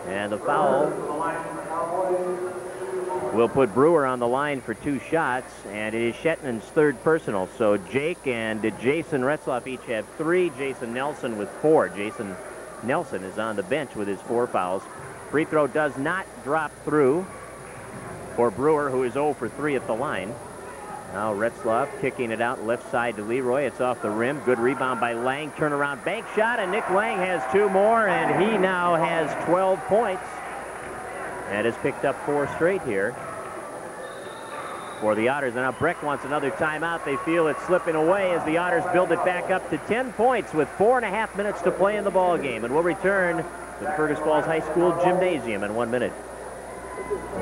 And the foul will put Brewer on the line for two shots, and it is Shetnan's third personal. So Jake and Jason Retzlaff each have three, Jason Nelson with four. Jason Nelson is on the bench with his four fouls. Free throw does not drop through for Brewer, who is zero for three at the line. Now Retzlaff kicking it out left side to Leroy. It's off the rim. Good rebound by Lang. Turnaround bank shot, and Nick Lang has two more, and he now has twelve points. And has picked up four straight here for the Otters. And now Breck wants another timeout. They feel it slipping away as the Otters build it back up to ten points with four and a half minutes to play in the ball game. And we'll return to the Fergus Falls High School Gymnasium in one minute.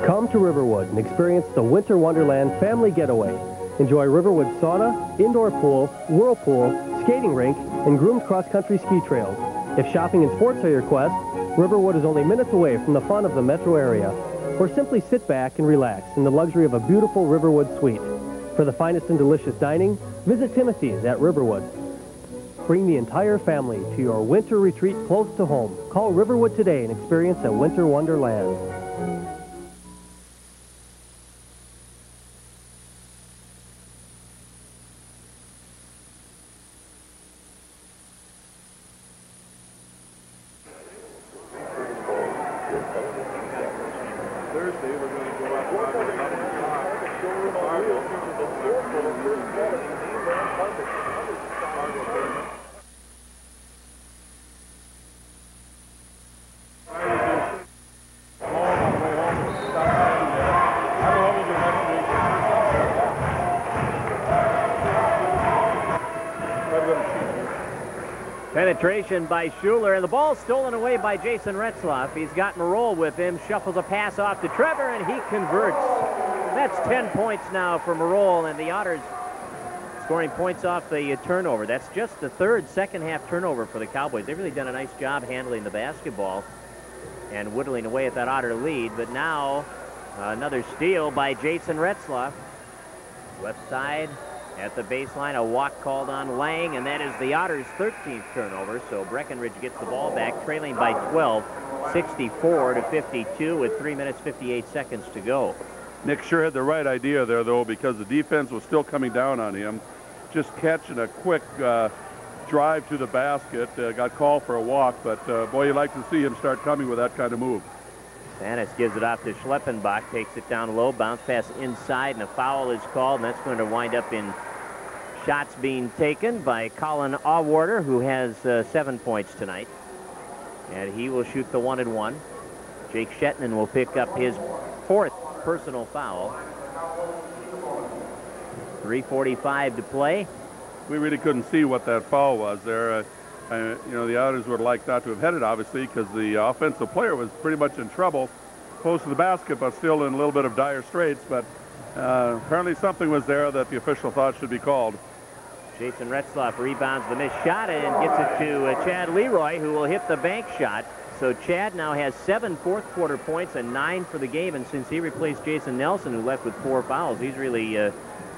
Come to Riverwood and experience the Winter Wonderland family getaway. Enjoy Riverwood sauna, indoor pool, whirlpool, skating rink, and groomed cross-country ski trails. If shopping and sports are your quest, Riverwood is only minutes away from the fun of the metro area. Or simply sit back and relax in the luxury of a beautiful Riverwood suite. For the finest and delicious dining, visit Timothy's at Riverwood. Bring the entire family to your winter retreat close to home. Call Riverwood today and experience a Winter Wonderland. Penetration by Schuler, and the ball stolen away by Jason Retzlaff. He's got Marol with him, shuffles a pass off to Trevor, and he converts. That's ten points now for Marol, and the Otters scoring points off the uh, turnover. That's just the third second-half turnover for the Cowboys. They've really done a nice job handling the basketball and whittling away at that Otter lead, but now uh, another steal by Jason Retzlaff. Left side. At the baseline, a walk called on Lang, and that is the Otters' thirteenth turnover, so Breckenridge gets the ball back, trailing by twelve, sixty-four to fifty-two, with three minutes, fifty-eight seconds to go. Nick sure had the right idea there, though, because the defense was still coming down on him. Just catching a quick uh, drive to the basket, uh, got called for a walk, but, uh, boy, you like to see him start coming with that kind of move. Sanis gives it off to Schleppenbach, takes it down low, bounce pass inside, and a foul is called, and that's going to wind up in shots being taken by Colin Atwater, who has uh, seven points tonight. And he will shoot the one and one. Jake Shetnan will pick up his fourth personal foul. three forty-five to play. We really couldn't see what that foul was there. Uh, Uh, you know, the Otters would like not to have headed, obviously, because the offensive player was pretty much in trouble. Close to the basket, but still in a little bit of dire straits. But uh, apparently something was there that the official thought should be called. Jason Retzlaff rebounds the missed shot and gets it to uh, Chad Leroy, who will hit the bank shot. So Chad now has seven fourth-quarter points and nine for the game. And since he replaced Jason Nelson, who left with four fouls, he's really... Uh,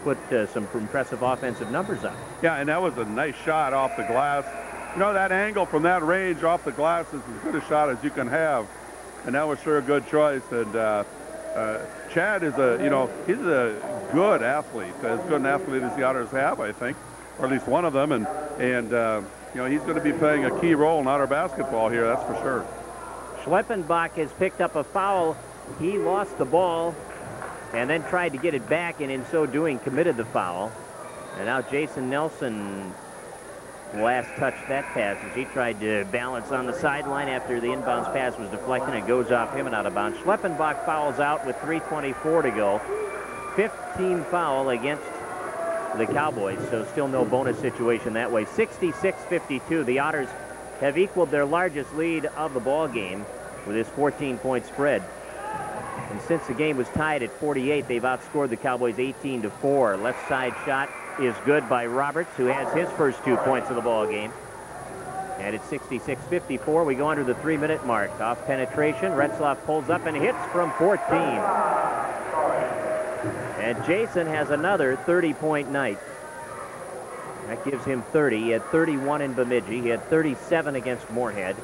put uh, some impressive offensive numbers up. Yeah, and that was a nice shot off the glass. You know, that angle from that range off the glass is as good a shot as you can have, and that was sure a good choice. And uh, uh, Chad is a, you know, he's a good athlete, as good an athlete as the Otters have, I think, or at least one of them. And, and uh, you know, he's going to be playing a key role in Otter basketball here, that's for sure. Schleppenbach has picked up a foul. He lost the ball and then tried to get it back, and in so doing committed the foul. And now Jason Nelson last touched that pass as he tried to balance on the sideline after the inbounds pass was deflected, and it goes off him and out of bounds. Schleppenbach fouls out with three twenty-four to go. fifteen foul against the Cowboys, so still no bonus situation that way. sixty-six fifty-two, the Otters have equaled their largest lead of the ball game with this fourteen-point spread. And since the game was tied at forty-eight, they've outscored the Cowboys eighteen to four. Left side shot is good by Roberts, who has his first two points of the ball game. And it's sixty-six fifty-four. We go under the three-minute mark. Off penetration, Retzlaff pulls up and hits from fourteen. And Jason has another thirty-point night. That gives him thirty. He had thirty-one in Bemidji. He had thirty-seven against Moorhead.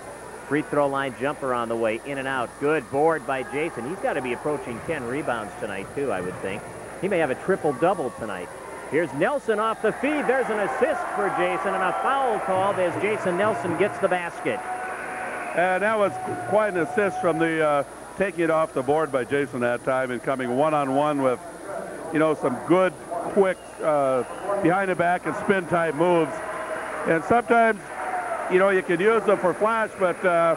Free throw line jumper on the way, in and out. Good board by Jason. He's got to be approaching ten rebounds tonight, too, I would think. He may have a triple-double tonight. Here's Nelson off the feed. There's an assist for Jason and a foul called as Jason Nelson gets the basket. And that was quite an assist from the uh, taking it off the board by Jason that time and coming one-on-one with, you know, some good, quick, uh, behind-the-back and spin-type moves. And sometimes, you know, you can use them for flash, but uh,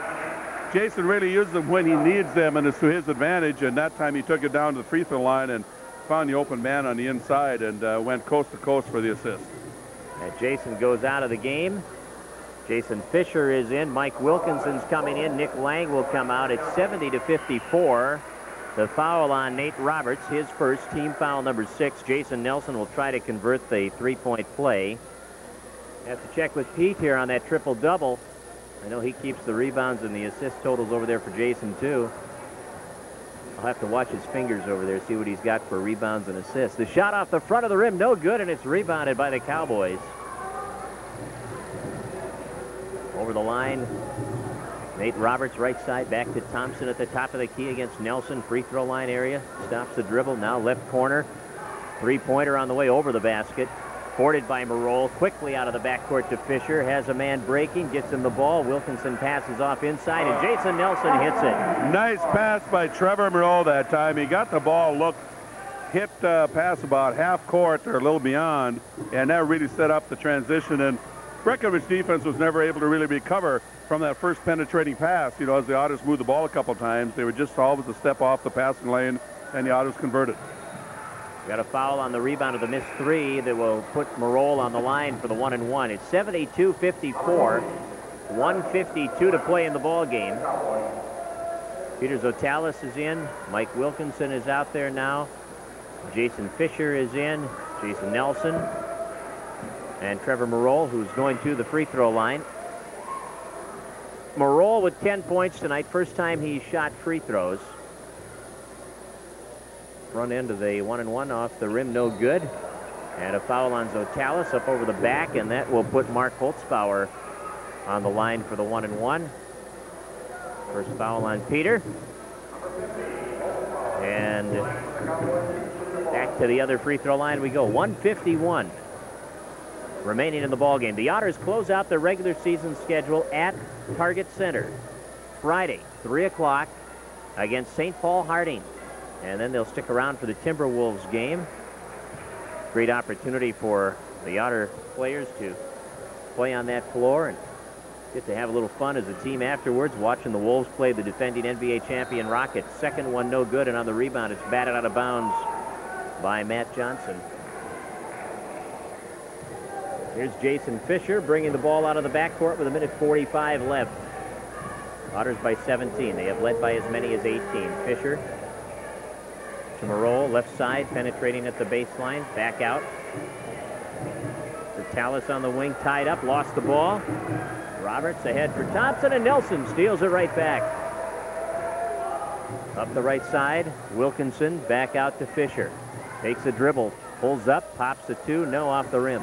Jason really uses them when he needs them, and it's to his advantage. And that time he took it down to the free throw line and found the open man on the inside and uh, went coast to coast for the assist. And Jason goes out of the game. Jason Fisher is in. Mike Wilkinson's coming in. Nick Lang will come out. It's seventy to fifty-four. The foul on Nate Roberts, his first, team foul number six. Jason Nelson will try to convert the three-point play. Have to check with Pete here on that triple-double. I know he keeps the rebounds and the assist totals over there for Jason, too. I'll have to watch his fingers over there, see what he's got for rebounds and assists. The shot off the front of the rim, no good, and it's rebounded by the Cowboys. Over the line, Nate Roberts, right side, back to Thompson at the top of the key against Nelson. Free throw line area, stops the dribble, now left corner. Three-pointer on the way over the basket. Boarded by Marol, quickly out of the backcourt to Fisher, has a man breaking, gets him the ball. Wilkinson passes off inside, and Jason Nelson hits it. Nice pass by Trevor Marol that time. He got the ball, looked, hit uh, pass about half court or a little beyond, and that really set up the transition. And Breckenridge defense was never able to really recover from that first penetrating pass. You know, as the Otters moved the ball a couple times, they were just always a step off the passing lane, and the Otters converted. Got a foul on the rebound of the missed three that will put Marol on the line for the one and one. It's seventy-two fifty-four, one fifty-two to play in the ball game. Peter Zotalis is in. Mike Wilkinson is out there now. Jason Fisher is in. Jason Nelson. And Trevor Marol, who's going to the free throw line. Marol with ten points tonight. First time he shot free throws. Front end of the one and one off the rim, no good. And a foul on Zotalis up over the back, and that will put Mark Holtzbauer on the line for the one and one. First foul on Peter. And back to the other free throw line we go. one fifty-one remaining in the ballgame. The Otters close out their regular season schedule at Target Center Friday, three o'clock, against Saint Paul Harding. And then they'll stick around for the Timberwolves game. Great opportunity for the Otter players to play on that floor and get to have a little fun as a team afterwards, watching the Wolves play the defending N B A champion Rockets. Second one no good, and on the rebound it's batted out of bounds by Matt Johnson. Here's Jason Fisher bringing the ball out of the backcourt with a minute forty-five left. Otters by seventeen. They have led by as many as eighteen. Fisher to Marol, left side, penetrating at the baseline, back out. Zotalis on the wing, tied up, lost the ball. Roberts ahead for Thompson, and Nelson steals it right back. Up the right side, Wilkinson, back out to Fisher. Takes a dribble, pulls up, pops the two, no, off the rim.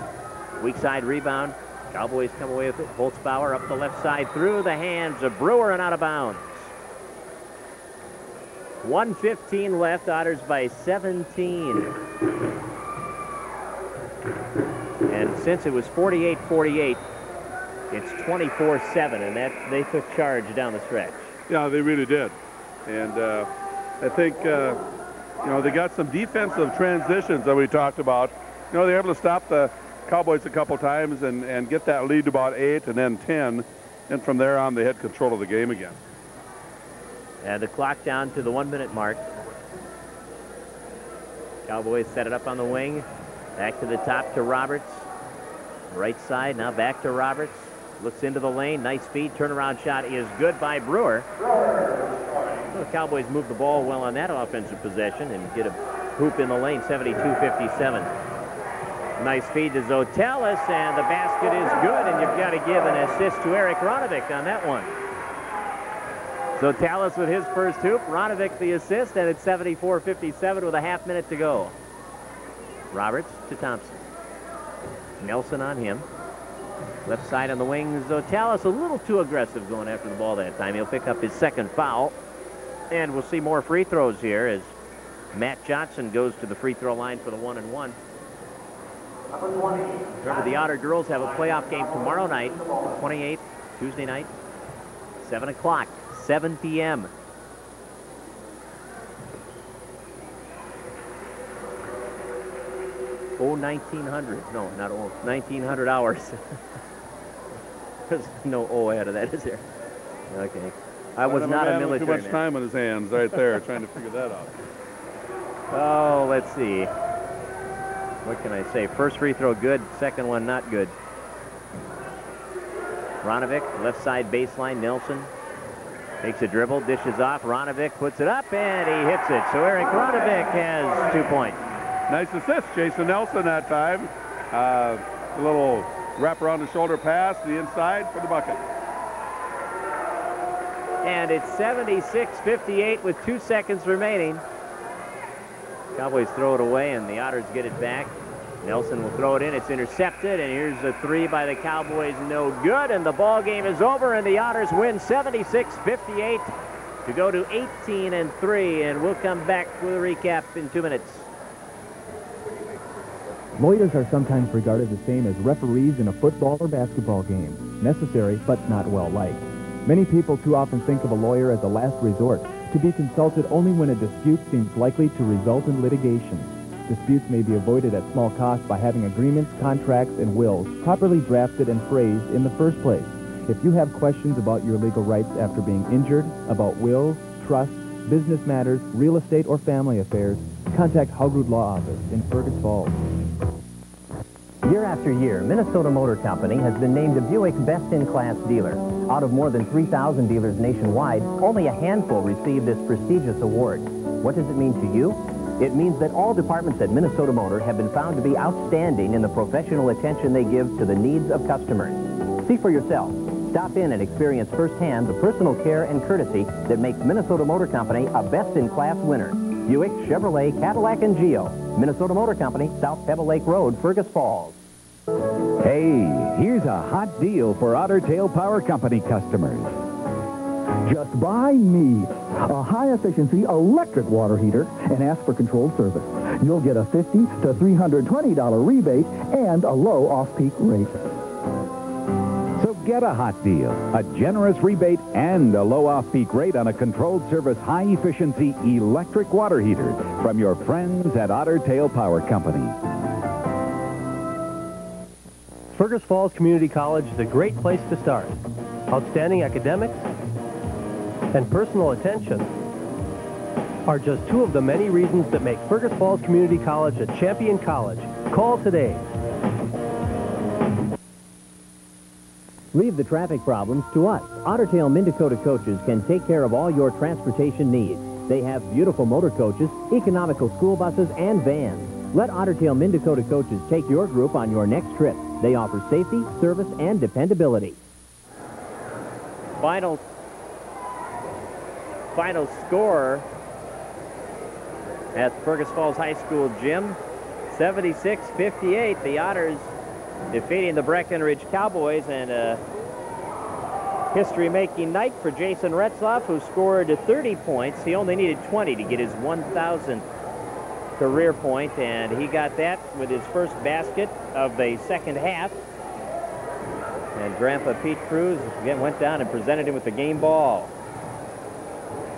Weak side rebound, Cowboys come away with it. Holtzbauer up the left side, through the hands of Brewer and out of bounds. one fifteen left, Otters by seventeen. And since it was forty-eight forty-eight, it's twenty-four seven, and that they took charge down the stretch. Yeah, they really did. And uh, I think, uh, you know, they got some defensive transitions that we talked about. You know, they were able to stop the Cowboys a couple times and, and get that lead to about eight and then ten. And from there on, they had control of the game again. And the clock down to the one-minute mark. Cowboys set it up on the wing. Back to the top to Roberts. Right side, now back to Roberts. Looks into the lane, nice feed. Turnaround shot is good by Brewer. The Cowboys move the ball well on that offensive possession and get a hoop in the lane, seventy-two fifty-seven. Nice feed to Zotalis, and the basket is good, and you've got to give an assist to Eric Ronovic on that one. Zotalis with his first hoop, Ronovic the assist, and it's seventy-four fifty-seven with a half minute to go. Roberts to Thompson. Nelson on him. Left side on the wing, Zotalis a little too aggressive going after the ball that time. He'll pick up his second foul, and we'll see more free throws here as Matt Johnson goes to the free throw line for the one and one. Remember, the Otter girls have a playoff game tomorrow night, twenty-eighth, Tuesday night, seven o'clock, seven p m Oh, nineteen hundred. No, not oh, nineteen hundred hours. There's no O ahead of that, is there? Okay. I was not a military man. Too much man. time on his hands right there trying to figure that out. Oh, let's see. What can I say? First free throw good, second one not good. Ronovic, left side baseline, Nelson takes a dribble, dishes off, Ronovic puts it up, and he hits it. So Eric Ronovic has two points. Nice assist, Jason Nelson that time. Uh, a little wrap around the shoulder pass, the inside for the bucket. And it's seventy-six fifty-eight with two seconds remaining. Cowboys throw it away, and the Otters get it back. Nelson will throw it in. It's intercepted, and here's a three by the Cowboys. No good, and the ball game is over, and the Otters win seventy-six fifty-eight to go to eighteen and three, and we'll come back with a recap in two minutes. Lawyers are sometimes regarded the same as referees in a football or basketball game. Necessary, but not well-liked. Many people too often think of a lawyer as a last resort, to be consulted only when a dispute seems likely to result in litigation. Disputes may be avoided at small cost by having agreements, contracts, and wills properly drafted and phrased in the first place. If you have questions about your legal rights after being injured, about wills, trusts, business matters, real estate, or family affairs, contact Haugerud Law Office in Fergus Falls. Year after year, Minnesota Motor Company has been named a Buick best-in-class dealer. Out of more than three thousand dealers nationwide, only a handful receive this prestigious award. What does it mean to you? It means that all departments at Minnesota Motor have been found to be outstanding in the professional attention they give to the needs of customers. See for yourself. Stop in and experience firsthand the personal care and courtesy that makes Minnesota Motor Company a best-in-class winner. Buick, Chevrolet, Cadillac, and Geo. Minnesota Motor Company, South Pebble Lake Road, Fergus Falls. Hey, here's a hot deal for Otter Tail Power Company customers. Just buy me a high-efficiency electric water heater and ask for controlled service. You'll get a fifty to three hundred twenty dollar rebate and a low off-peak rate. So get a hot deal, a generous rebate, and a low off-peak rate on a controlled service high-efficiency electric water heater from your friends at Otter Tail Power Company. Fergus Falls Community College is a great place to start. Outstanding academics and personal attention are just two of the many reasons that make Fergus Falls Community College a champion college. Call today. Leave the traffic problems to us. Ottertail Minn-Dakota coaches can take care of all your transportation needs. They have beautiful motor coaches, economical school buses, and vans. Let Ottertail Minn-Dakota coaches take your group on your next trip. They offer safety, service, and dependability. Final, final score at Fergus Falls High School gym, seventy-six fifty-eight. The Otters defeating the Breckenridge Cowboys, and a history-making night for Jason Retzlaff, who scored thirty points. He only needed twenty to get his one thousandth career point, and he got that with his first basket of the second half. And Grandpa Pete Cruz again went down and presented him with the game ball.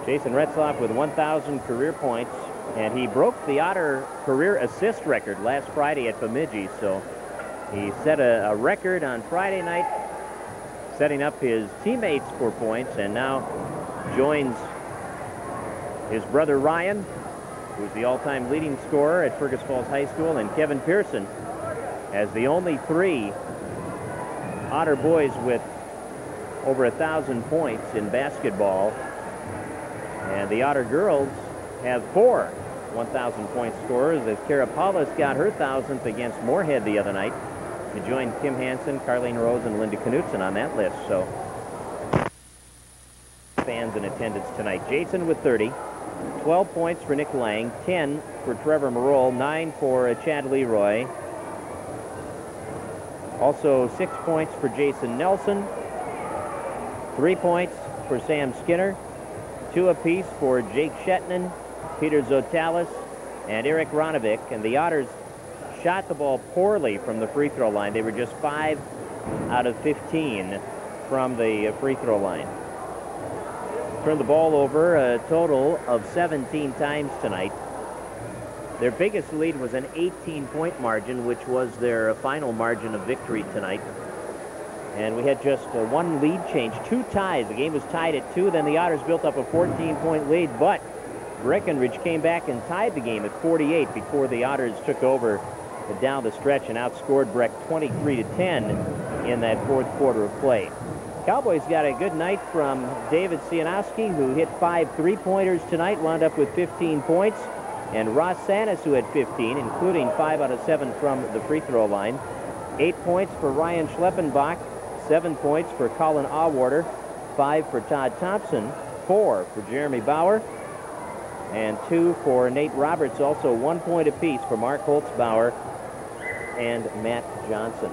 Jason Retzlaff with one thousand career points, and he broke the Otter career assist record last Friday at Bemidji, so he set a, a record on Friday night, setting up his teammates for points, and now joins his brother Ryan, who's the all-time leading scorer at Fergus Falls High School, and Kevin Pearson as the only three Otter boys with over a thousand points in basketball. And the Otter girls have four one thousand point scorers, as Karapalis got her thousandth against Moorhead the other night. You joined Kim Hansen, Carlene Rose, and Linda Knutson on that list. So fans in attendance tonight. Jason with thirty, twelve points for Nick Lang, ten for Trevor Marol, nine for Chad Leroy. Also six points for Jason Nelson, three points for Sam Skinner, two apiece for Jake Shetnan, Peter Zotalis, and Eric Ronovic. And the Otters shot the ball poorly from the free throw line. They were just five out of fifteen from the free throw line. Turned the ball over a total of seventeen times tonight. Their biggest lead was an eighteen point margin, which was their final margin of victory tonight. And we had just one lead change, two ties. The game was tied at two, then the Otters built up a fourteen point lead, but Breckenridge came back and tied the game at forty-eight before the Otters took over down the stretch and outscored Breck twenty-three to ten in that fourth quarter of play. Cowboys got a good night from David Cianowski, who hit five three-pointers tonight, wound up with fifteen points, and Ross Sanis, who had fifteen, including five out of seven from the free throw line. Eight points for Ryan Schleppenbach, seven points for Colin Atwater, five for Todd Thompson, four for Jeremy Brewer, and two for Nate Roberts, also one point apiece for Mark Holtzbauer and Matt Johnson.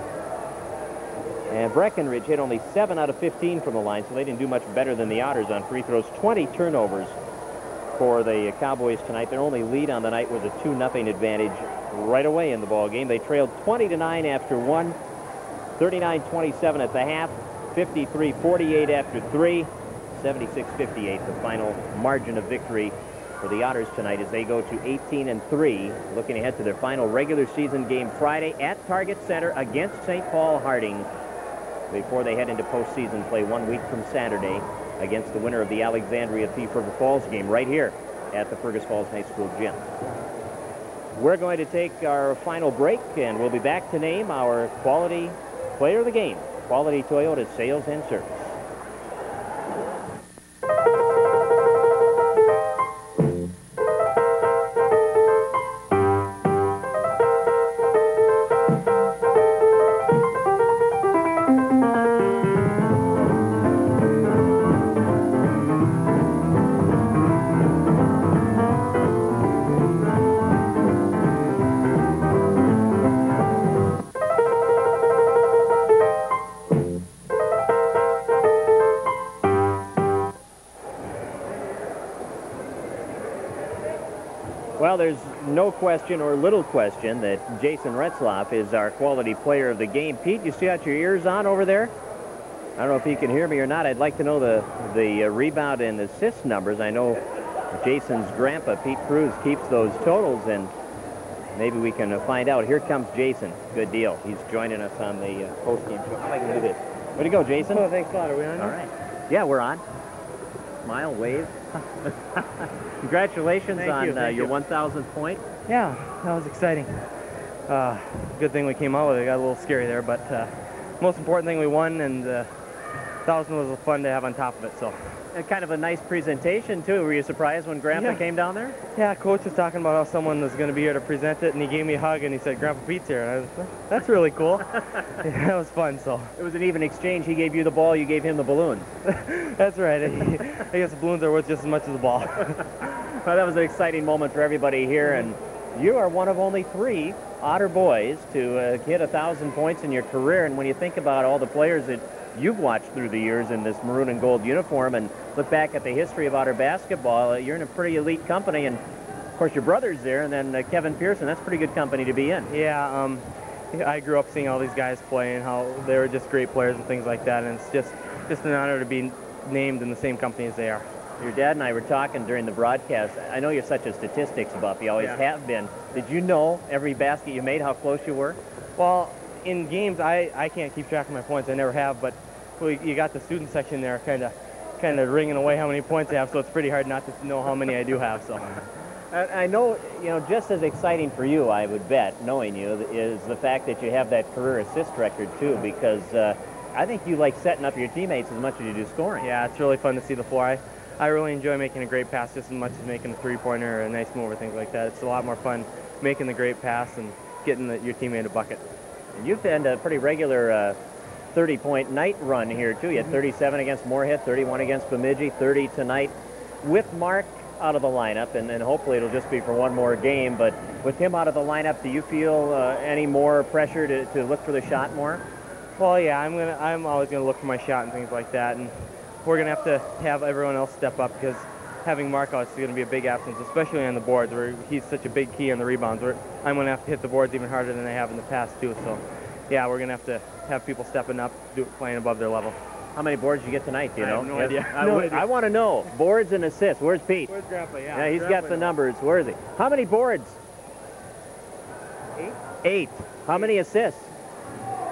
And Breckenridge hit only seven out of fifteen from the line, so they didn't do much better than the Otters on free throws. twenty turnovers for the Cowboys tonight. Their only lead on the night was a two nothing advantage right away in the ballgame. They trailed twenty to nine after one, thirty-nine twenty-seven at the half, fifty-three forty-eight after three, seventy-six fifty-eight the final margin of victory for the Otters tonight as they go to eighteen and three, looking ahead to their final regular season game Friday at Target Center against Saint Paul Harding before they head into postseason play one week from Saturday against the winner of the Alexandria Thief River Falls game right here at the Fergus Falls High School gym. We're going to take our final break, and we'll be back to name our quality player of the game, Quality Toyota Sales and Service. Well, there's no question or little question that Jason Retzlaff is our quality player of the game. Pete, you still got your ears on over there? I don't know if you can hear me or not. I'd like to know the, the rebound and assist numbers. I know Jason's grandpa, Pete Cruz, keeps those totals, and maybe we can find out. Here comes Jason. Good deal. He's joining us on the uh, post-game show. I can do this. Way to go, Jason. Oh, thanks a lot. Are we on? All right. Yeah, we're on. Smile, wave. Congratulations thank on you, uh, your one thousandth point. Yeah, that was exciting. Uh, good thing we came out with it. It got a little scary there, but uh, most important thing we won, and the uh, one thousand was fun to have on top of it. So, and kind of a nice presentation, too. Were you surprised when Grandpa yeah. came down there? Yeah, Coach was talking about how someone was going to be here to present it, and he gave me a hug, and he said, Grandpa Pete's here. And I was like, that's really cool. Yeah, that was fun. So it was an even exchange. He gave you the ball. You gave him the balloon. That's right. I guess the balloons are worth just as much as the ball. Well, that was an exciting moment for everybody here, and you are one of only three Otter boys to uh, hit one thousand points in your career, and when you think about all the players that you've watched through the years in this maroon and gold uniform and look back at the history of Otter basketball, uh, you're in a pretty elite company, and of course your brother's there, and then uh, Kevin Pearson. That's pretty good company to be in. Yeah, um, I grew up seeing all these guys play and how they were just great players and things like that, and it's just, just an honor to be named in the same company as they are. Your dad and I were talking during the broadcast. I know you're such a statistics buff. You always yeah. have been. Did you know every basket you made, how close you were? Well, in games, I, I can't keep track of my points. I never have, but we, you got the student section there kind of kind of ringing away how many points I have, so it's pretty hard not to know how many I do have. So, I, I know, you know, just as exciting for you, I would bet, knowing you, is the fact that you have that career assist record, too, because uh, I think you like setting up your teammates as much as you do scoring. Yeah, it's really fun to see the floor. I, I really enjoy making a great pass just as much as making a three-pointer or a nice move or things like that. It's a lot more fun making the great pass and getting the, your teammate a bucket. And you've had a pretty regular uh, thirty-point night run here, too. You had thirty-seven against Moorhead, thirty-one against Bemidji, thirty tonight. With Mark out of the lineup, and, and hopefully it'll just be for one more game, but with him out of the lineup, do you feel uh, any more pressure to, to look for the shot more? Well, yeah, I'm gonna, I'm always going to look for my shot and things like that, and we're going to have to have everyone else step up because having Mark out is going to be a big absence, especially on the boards where he's such a big key on the rebounds. We're, I'm going to have to hit the boards even harder than I have in the past, too, so yeah, we're going to have to have people stepping up, do it playing above their level. How many boards you get tonight, do you know? I have no idea. I, no, I want to know. Boards and assists. Where's Pete? Where's Grandpa? Yeah, yeah he's Grandpa got the numbers. Where is he? How many boards? Eight. Eight. How Eight. many assists?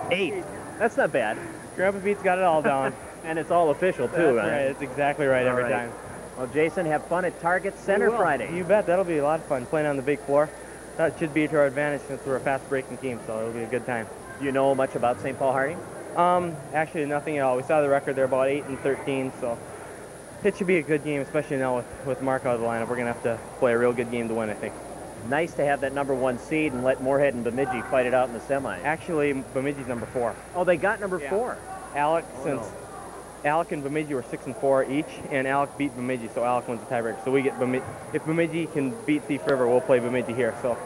Eight. Eight. That's not bad. Grandpa Pete's got it all down. And it's all official, too, That's right? right? It's exactly right all every right. time. Well, Jason, have fun at Target Center Friday. You bet. That'll be a lot of fun, playing on the big floor. That should be to our advantage since we're a fast-breaking team, so it'll be a good time. Do you know much about Saint Paul Harding? Um, actually nothing at all. We saw the record, they're about eight and thirteen, so it should be a good game, especially now with, with Mark out of the lineup. We're going to have to play a real good game to win, I think. Nice to have that number one seed and let Moorhead and Bemidji fight it out in the semi. Actually, Bemidji's number four. Oh, they got number yeah. four. Alec, oh, since no. Alec and Bemidji were six and four each, and Alec beat Bemidji, so Alec wins the tiebreaker. So we get Bemidji. If Bemidji can beat Thief River, we'll play Bemidji here. So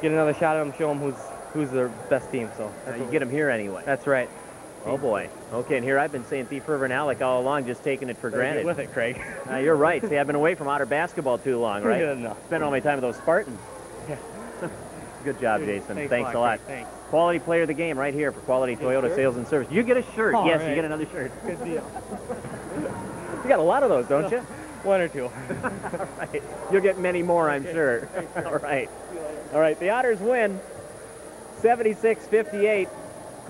get another shot at them, show them who's, who's their best team. So that's you get them here anyway. That's right. Oh, boy. Okay, and here I've been saying Thief River and Alec all along, just taking it for Better granted. Get with it, Craig. uh, you're right. See, I've been away from Otter basketball too long, right? Good enough. Spent all my time with those Spartans. Yeah. Good job, Dude, Jason. Thanks, thanks a lot. Thanks. Quality player of the game right here for Quality Toyota Sales and Service. You get a shirt. All yes, right. you get another shirt. Good deal. You got a lot of those, don't you? One or two. All right. You'll get many more, I'm okay. sure. Thanks, all right. All right, the Otters win seventy-six fifty-eight.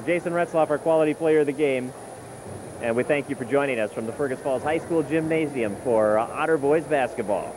Jason Retzlaff, our quality player of the game. And we thank you for joining us from the Fergus Falls High School Gymnasium for Otter Boys Basketball.